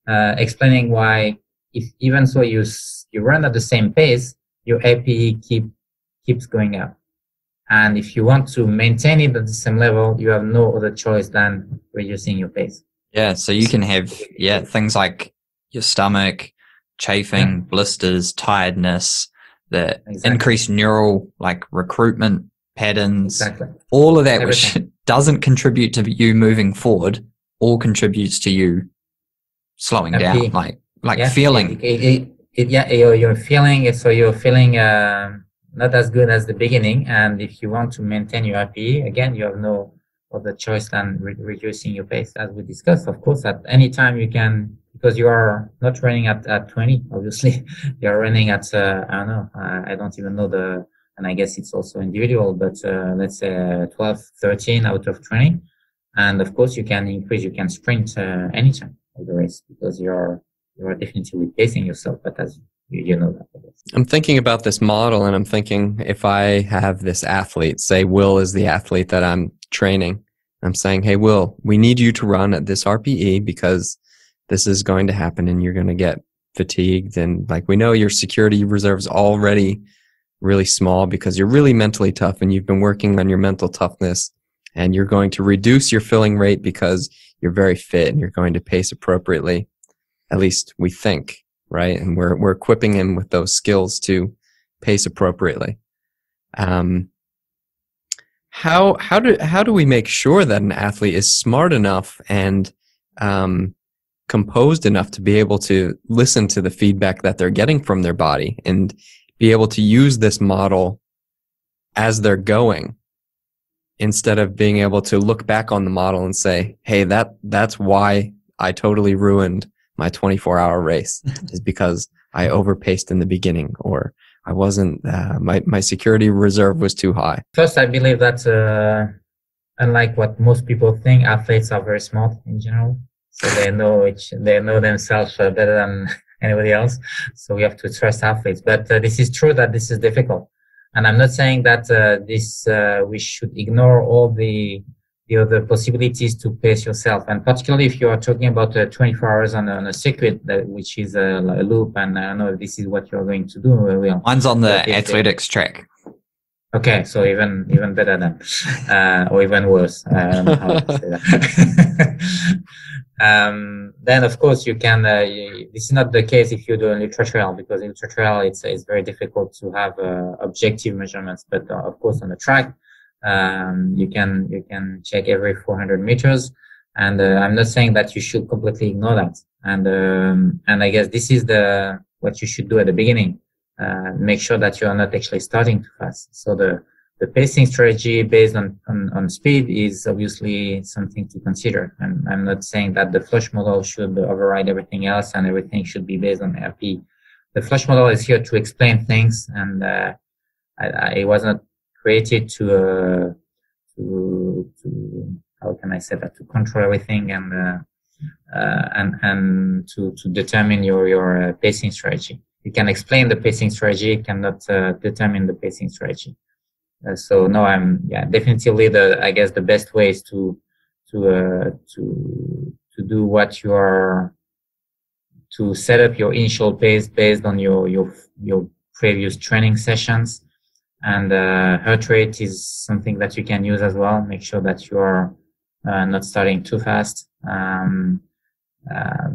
Explaining why, if even so you run at the same pace, your RPE keeps going up. And if you want to maintain it at the same level, you have no other choice than reducing your pace. Yeah, so you can have things like your stomach, chafing, blisters, tiredness, the increased neural recruitment patterns, all of that, which doesn't contribute to you moving forward, all contributes to you slowing down, like yes, feeling. You're feeling, so you're feeling not as good as the beginning. And if you want to maintain your RPE, again, you have no other choice than reducing your pace, as we discussed. Of course, at any time you can, because you are not running at 20, obviously. You're running at, I don't know, I don't even know the, and I guess it's also individual, but let's say 12, 13 out of 20. And of course, you can increase, you can sprint anytime of the race, because you are definitely pacing yourself, but as you know that. I'm thinking about this model, and I'm thinking if I have this athlete, say Will is the athlete that I'm training, I'm saying, hey, Will, we need you to run at this RPE because this is going to happen and you're going to get fatigued. And like we know your security reserve's already really small because you're really mentally tough and you've been working on your mental toughness, and you're going to reduce your filling rate because you're very fit and you're going to pace appropriately. At least we think, right? And we're equipping him with those skills to pace appropriately. How do we make sure that an athlete is smart enough and composed enough to be able to listen to the feedback that they're getting from their body and be able to use this model as they're going, instead of being able to look back on the model and say, hey, that's why I totally ruined my 24-hour race, is because I overpaced in the beginning, or I wasn't, my security reserve was too high. First, I believe that, unlike what most people think, athletes are very smart in general. So they know themselves better than anybody else. So we have to trust athletes. But this is true that this is difficult. And I'm not saying that we should ignore all the other possibilities to pace yourself, and particularly if you are talking about 24 hours on a circuit, that, which is a loop, and I don't know if this is what you're going to do. Will. Mine's on the athletics track. Okay, so even better than, or even worse. I don't know how to say that. Then of course you can. This is not the case if you do an ultra trail, because in ultra trail it's very difficult to have objective measurements. But of course on the track, you can check every 400 meters, and I'm not saying that you should completely ignore that. And I guess this is what you should do at the beginning. Make sure that you are not actually starting too fast. So the pacing strategy based on speed is obviously something to consider. And I'm not saying that the FLUSH model should override everything else and everything should be based on RP. The FLUSH model is here to explain things, and it was not created to how can I say that, to control everything and to determine your pacing strategy. It can explain the pacing strategy, it cannot determine the pacing strategy. So no, definitely I guess the best way is to do what you are, to set up your initial pace based on your previous training sessions, and heart rate is something that you can use as well. Make sure that you are not starting too fast,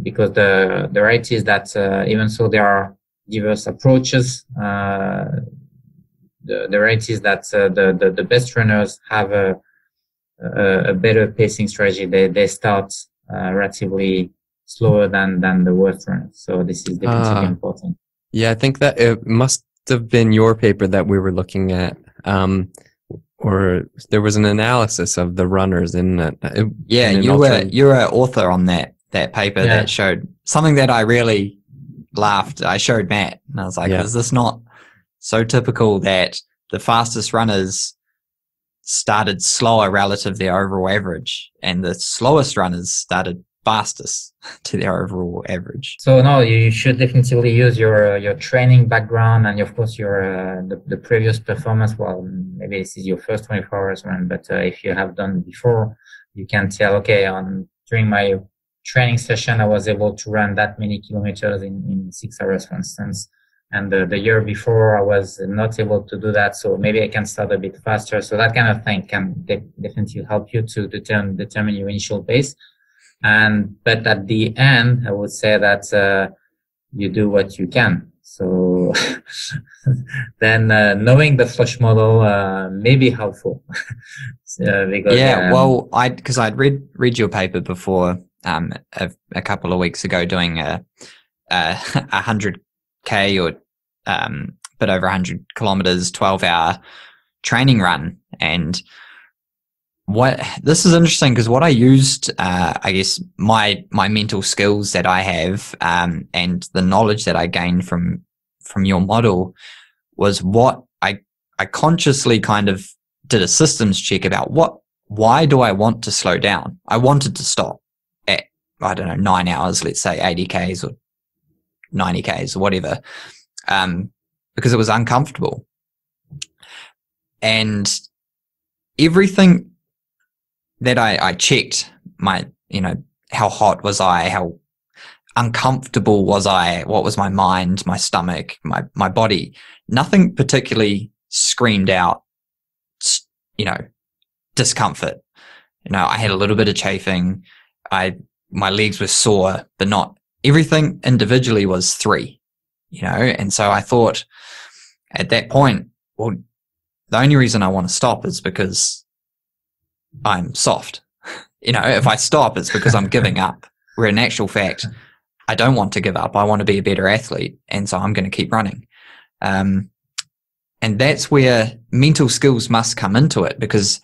because the reality is that even so there are diverse approaches. The reality is that the best runners have a better pacing strategy. They start relatively slower than the worst runners. So this is definitely important. Yeah, I think that it must have been your paper that we were looking at, or there was an analysis of the runners in that. You were an author on that paper, yeah. That showed something that I really laughed. I showed Matt, and I was like, yeah. Is this not so typical that the fastest runners started slower relative to their overall average, and the slowest runners started fastest to their overall average? So no, you should definitely use your training background, and of course your the previous performance. Well, maybe this is your first 24 hours run, but if you have done before, you can tell, okay, during my training session I was able to run that many kilometers in 6 hours, for instance. And the year before I was not able to do that, so maybe I can start a bit faster. So that kind of thing can definitely help you to determine your initial pace. But at the end, I would say that you do what you can. So then knowing the FLUSH model may be helpful. Because, well, I'd read your paper before a couple of weeks ago, doing a 100K or bit over 100 kilometers, 12-hour training run. And this is interesting because what I used, I guess my mental skills that I have, and the knowledge that I gained from your model was what I consciously kind of did a systems check about why do I want to slow down? I wanted to stop at, I don't know, 9 hours, let's say 80Ks or 90Ks or whatever, because it was uncomfortable. And everything that I checked, how hot was I, how uncomfortable was I, what was my mind, my stomach, my body, nothing particularly screamed out, discomfort. I had a little bit of chafing. My legs were sore, but not everything individually was 3, And so I thought at that point, well, the only reason I want to stop is because I'm soft. If I stop, it's because I'm giving up. Where in actual fact, I don't want to give up. I want to be a better athlete. And so I'm going to keep running. And that's where mental skills must come into it, because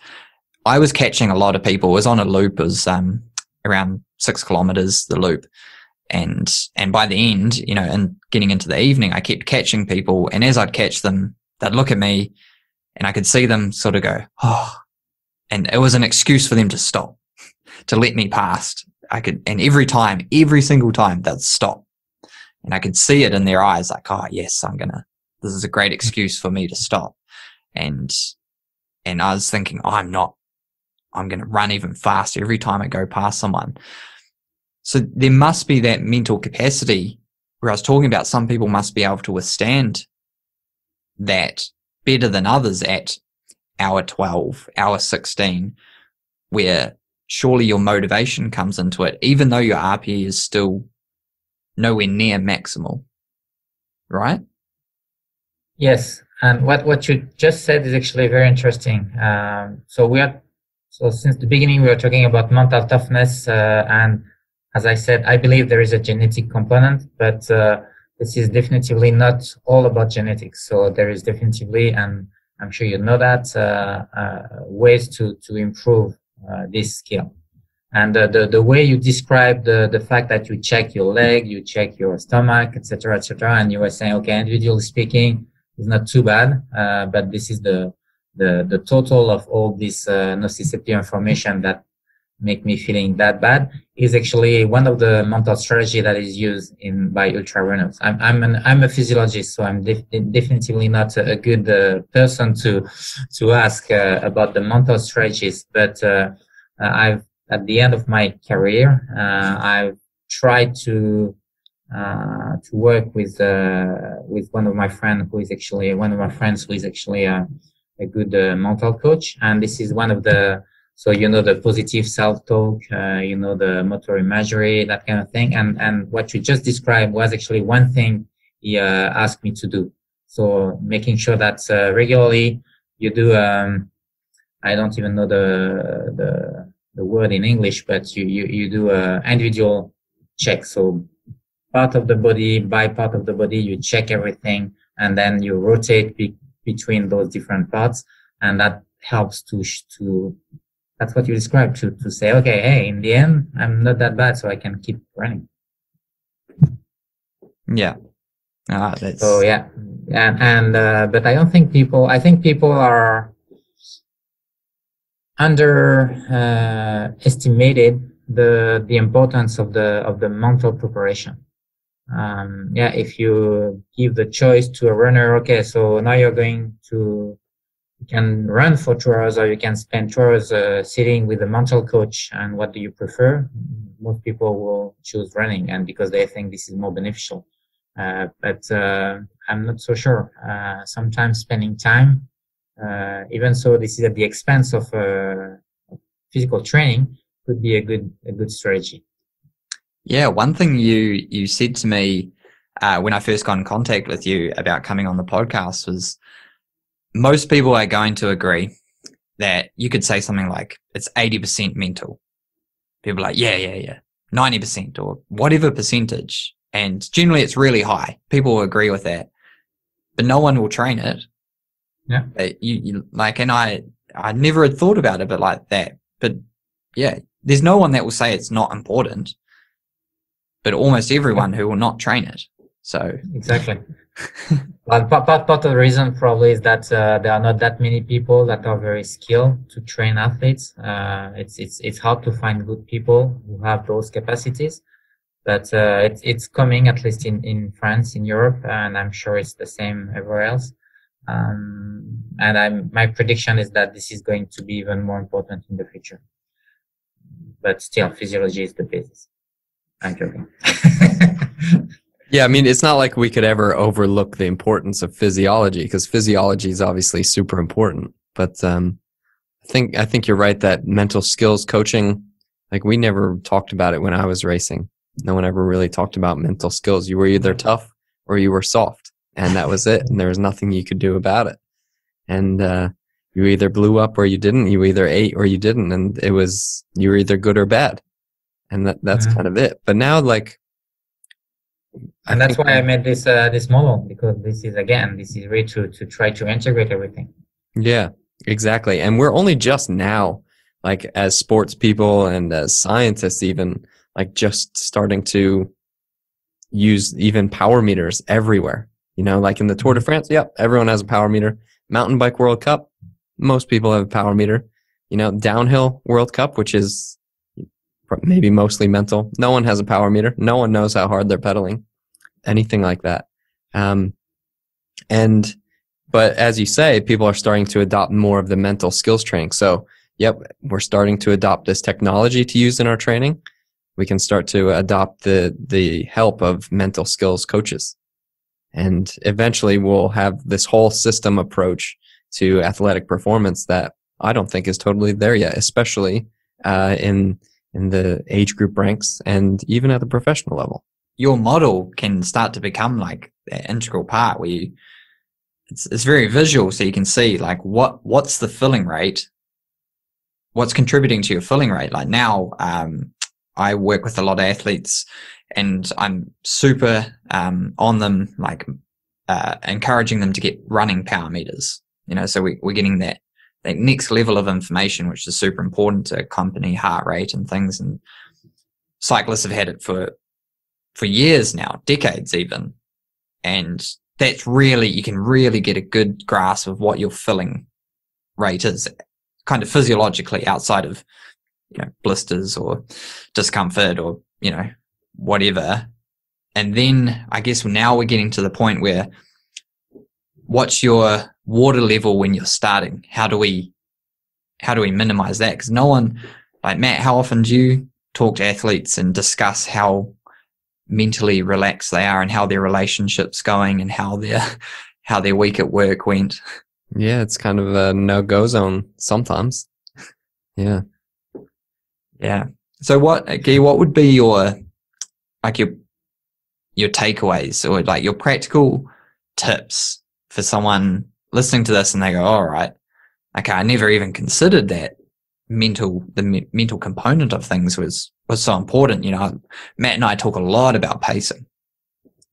I was catching a lot of people. It was on a loop. It was around 6 kilometers, the loop. And by the end, and getting into the evening, I kept catching people. And as I'd catch them, they'd look at me and I could see them sort of go, oh. And it was an excuse for them to stop, to let me past. And every single time, they'd stop. And I could see it in their eyes, like, oh, yes, this is a great excuse for me to stop. And I was thinking, oh, I'm going to run even faster every time I go past someone. So there must be that mental capacity where I was talking about some people must be able to withstand that better than others at hour 12, hour 16, where surely your motivation comes into it, even though your RPE is still nowhere near maximal, right? Yes, and what you just said is actually very interesting. So since the beginning, we were talking about mental toughness, and as I said, I believe there is a genetic component, but this is definitively not all about genetics. So there is definitively and I'm sure you know that, ways to improve this skill. And the way you describe the fact that you check your leg, you check your stomach, et cetera, and you were saying, okay, individually speaking, it's not too bad, but this is the total of all this nociceptive information that make me feeling that bad is actually one of the mental strategy that is used by ultra runners. I'm a physiologist, so I'm definitely not a good person to ask about the mental strategies. But I've at the end of my career, I've tried to work with one of my friends who is actually a good mental coach, and this is one of the. So, the positive self-talk, the motor imagery, that kind of thing. And what you just described was actually one thing he asked me to do. So making sure that regularly you do, I don't even know the word in English, but you do individual check. So part of the body by part of the body, you check everything and then you rotate between those different parts. And that helps to that's what you described, to say, okay, hey, in the end, I'm not that bad, so I can keep running. Yeah. So, yeah. But I think people are underestimated the importance of the mental preparation. If you give the choice to a runner, okay, so now you're going to, you can run for 2 hours or you can spend 2 hours sitting with a mental coach. And what do you prefer? Most people will choose running and because they think this is more beneficial. But I'm not so sure. Sometimes spending time, even so this is at the expense of physical training, could be a good strategy. Yeah, one thing you said to me when I first got in contact with you about coming on the podcast was most people are going to agree that you could say something like it's 80% mental. People are like, yeah, 90% or whatever percentage. And generally it's really high. People will agree with that, but no one will train it. Yeah. I never had thought about it, but like that, but yeah, there's no one that will say it's not important, but almost everyone who will not train it. So exactly. But part of the reason probably is that there are not that many people that are very skilled to train athletes. It's hard to find good people who have those capacities, but it's coming, at least in France, in Europe, and I'm sure it's the same everywhere else. And my prediction is that this is going to be even more important in the future. But still, physiology is the basis. I'm joking. Yeah, I mean, it's not like we could ever overlook the importance of physiology, because physiology is obviously super important. But I think you're right that mental skills coaching, like we never talked about it when I was racing. No one ever really talked about mental skills. You were either tough or you were soft. And that was it. And there was nothing you could do about it. And you either blew up or you didn't. You either ate or you didn't. And it was, you were either good or bad. And that's kind of it. But now, like... And that's why I made this model, because this is really to try to integrate everything. Yeah, exactly. And we're only just now, like as sports people and as scientists even, like just starting to use even power meters everywhere. You know, like in the Tour de France, yep, everyone has a power meter. Mountain Bike World Cup, most people have a power meter. You know, Downhill World Cup, which is maybe mostly mental. No one has a power meter. No one knows how hard they're pedaling, anything like that. But as you say, people are starting to adopt more of the mental skills training. So, yep, we're starting to adopt this technology to use in our training. We can start to adopt the help of mental skills coaches. And eventually we'll have this whole system approach to athletic performance that I don't think is totally there yet, especially in the age group ranks and even at the professional level. Your model can start to become like an integral part where it's very visual, so you can see like what's the filling rate, what's contributing to your filling rate. Like now I work with a lot of athletes and I'm super on them, like encouraging them to get running power meters, you know, so we're getting that next level of information, which is super important to accompany heart rate and things. And cyclists have had it for years now, decades even. And that's really, you can really get a good grasp of what your filling rate is kind of physiologically outside of, you know, blisters or discomfort or, you know, whatever. And then I guess now we're getting to the point where what's your water level when you're starting? How do we minimize that? Because no one, like Matt, how often do you talk to athletes and discuss how mentally relaxed they are and how their relationship's going and how their week at work went? Yeah, it's kind of a no-go zone sometimes. Yeah. Yeah. So what would be your takeaways or like your practical tips for someone listening to this and they go, all right, okay, I never even considered that the mental component of things was so important. You know, Matt and I talk a lot about pacing,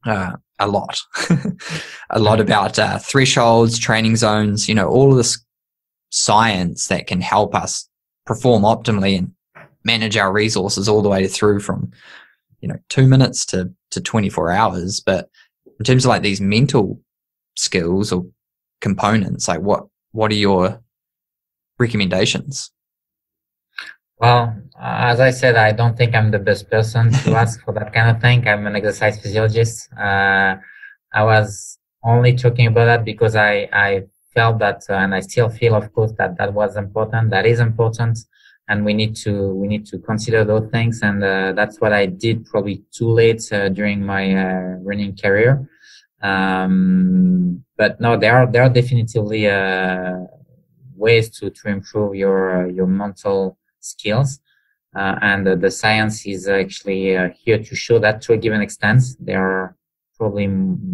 a lot about thresholds, training zones, you know, all of this science that can help us perform optimally and manage our resources all the way through from, you know, 2 minutes to 24 hours. But in terms of like these mental skills or components, like what are your recommendations? Well, as I said, I don't think I'm the best person to ask for that kind of thing. I'm an exercise physiologist. I was only talking about that because I felt that, and I still feel, of course, that was important. That is important. And we need to consider those things, and that's what I did probably too late during my running career. But no, there are definitely ways to improve your mental skills, and the science is actually here to show that to a given extent. There are probably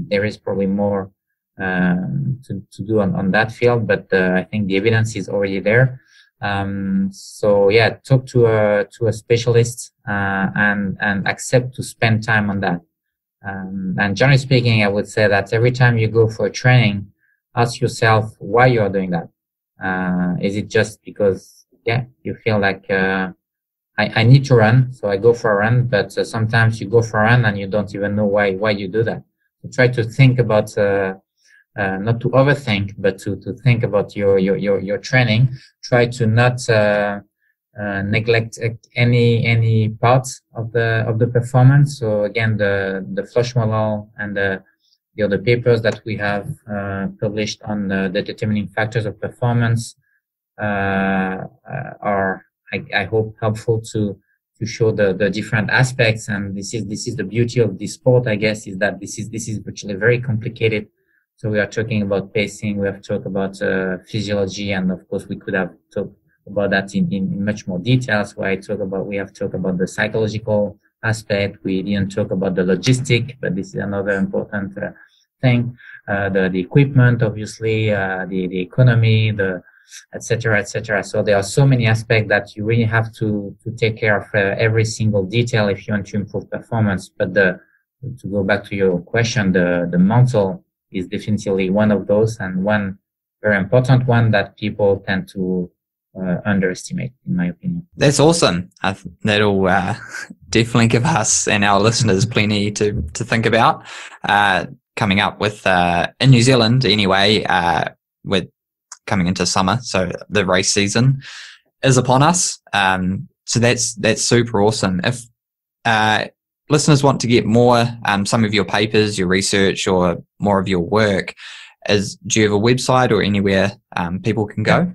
there is probably more to do on that field, but I think the evidence is already there. So yeah, talk to a specialist and accept to spend time on that. And generally speaking, I would say that every time you go for a training, ask yourself why you are doing that. Is it just because, yeah, you feel like I need to run, so I go for a run, but sometimes you go for a run and you don't even know why you do that. So try to think about not to overthink, but to think about your training. Try to not neglect any parts of the performance. So again, the FLUSH model and the other papers that we have published on the determining factors of performance are, I hope, helpful to show the different aspects. And this is the beauty of this sport, I guess, is that this is virtually very complicated. So we are talking about pacing, we have talked about physiology, and of course we could have talked about that in much more details. Where we have talked about the psychological aspect. We didn't talk about the logistic, but this is another important thing. The equipment, obviously, the economy, the etc. etc. So there are so many aspects that you really have to take care of every single detail if you want to improve performance. But to go back to your question, the mental is definitely one of those, and one very important one that people tend to underestimate, in my opinion. That's awesome. That'll definitely give us and our listeners plenty to think about coming up with, in New Zealand anyway, we're coming into summer, so the race season is upon us. So that's super awesome. If listeners want to get more, some of your papers, your research, or more of your work, do you have a website or anywhere people can go?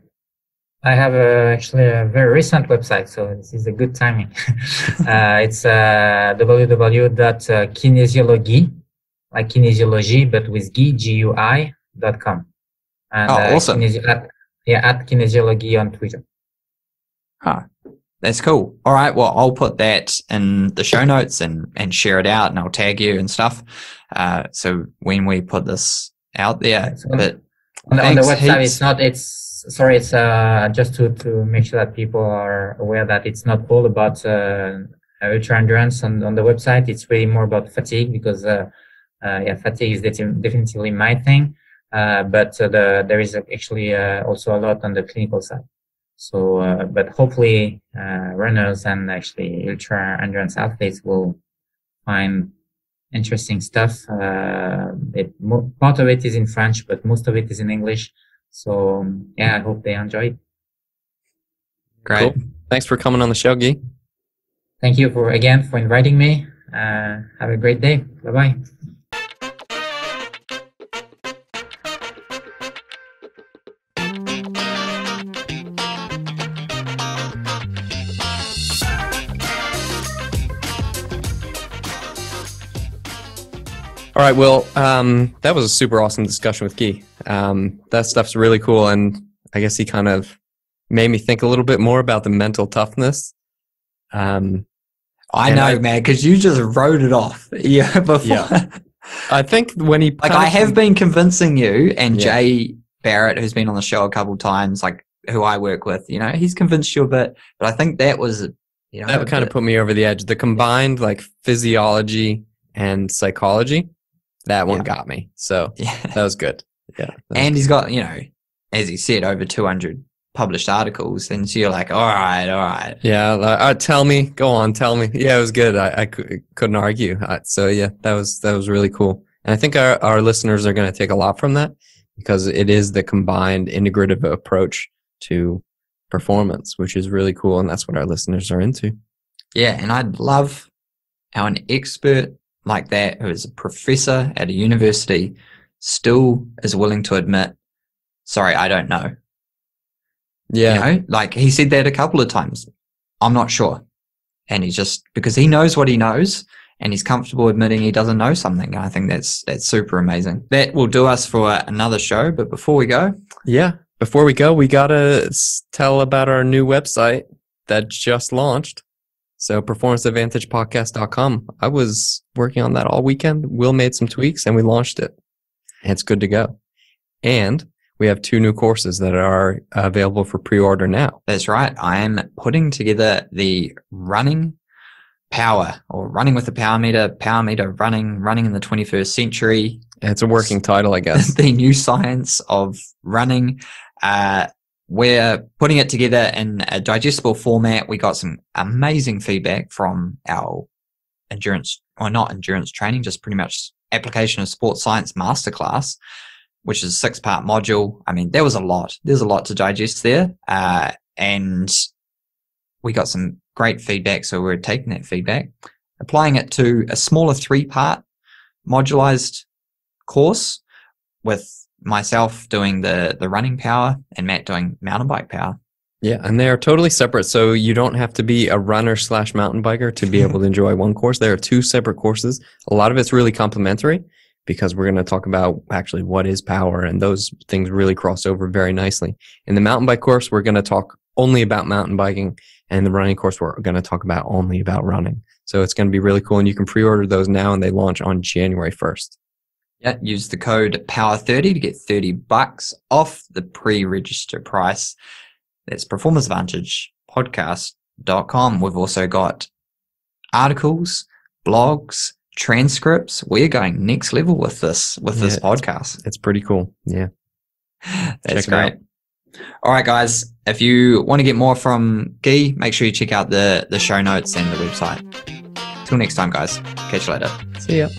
I have actually a very recent website, so this is a good timing. It's www.kinesiology, like kinesiology, but with GUI.com. And, awesome. At kinesiology on Twitter. Huh. That's cool. All right. Well, I'll put that in the show notes and share it out, and I'll tag you and stuff. So when we put this out there, so on the website, heaps. Sorry, it's just to make sure that people are aware that it's not all about ultra endurance on the website. It's really more about fatigue, because fatigue is definitely my thing. There is actually also a lot on the clinical side. So, but hopefully runners and actually ultra endurance athletes will find interesting stuff. Part of it is in French, but most of it is in English. So yeah, I hope they enjoy it. Great. Cool. Thanks for coming on the show, Guy. Thank you for inviting me. Have a great day. Bye-bye. All right, well, that was a super awesome discussion with Guy. That stuff's really cool, and I guess he kind of made me think a little bit more about the mental toughness. I know, man, because you just wrote it off. Yeah, before. Yeah. I think when he... Like, I have been convincing you, and yeah. Jay Barrett, who's been on the show a couple of times, like, who I work with, you know, he's convinced you a bit, but I think that was... You know, that kind of put me over the edge. The combined, like, physiology and psychology... That one got me. So that was good. Yeah. And he's got, you know, as he said, over 200 published articles. And so you're like, all right. Yeah. Tell me. Yeah, it was good. I couldn't argue. So yeah, that was really cool. And I think our listeners are going to take a lot from that, because it is the combined integrative approach to performance, which is really cool. And that's what our listeners are into. Yeah. And I'd love how an expert like that, who is a professor at a university, still is willing to admit, sorry, I don't know. Yeah. You know, like he said that a couple of times. I'm not sure. And he just, because he knows what he knows, and he's comfortable admitting he doesn't know something. And I think that's super amazing. That will do us for another show. But before we go. Yeah. Before we go, we got to tell about our new website that just launched. So performanceadvantagepodcast.com. I was working on that all weekend. Will made some tweaks and we launched it. It's good to go. And we have two new courses that are available for pre-order now. That's right. I'm putting together the running power, or running with the power meter running in the 21st century. It's a working title, I guess. The new science of running. We're putting it together in a digestible format. We got some amazing feedback from our endurance, or not endurance training, just pretty much application of sports science masterclass, which is a 6-part module. I mean, there was a lot. There's a lot to digest there. And we got some great feedback. So we're taking that feedback, applying it to a smaller 3-part modularized course with myself doing the running power and Matt doing mountain bike power. Yeah, and they are totally separate. So you don't have to be a runner / mountain biker to be able to enjoy one course. There are two separate courses. A lot of it's really complementary because we're going to talk about actually what is power, and those things really cross over very nicely. In the mountain bike course, we're going to talk only about mountain biking, and the running course, we're going to talk about only about running. So it's going to be really cool, and you can pre-order those now, and they launch on January 1st. Yeah, use the code POWER30 to get $30 off the pre-register price. That's performanceadvantagepodcast.com. We've also got articles, blogs, transcripts. We're going next level with this podcast. It's pretty cool. Yeah. That's great. All right, guys. If you want to get more from Guy, make sure you check out the show notes and the website. Till next time, guys. Catch you later. See ya.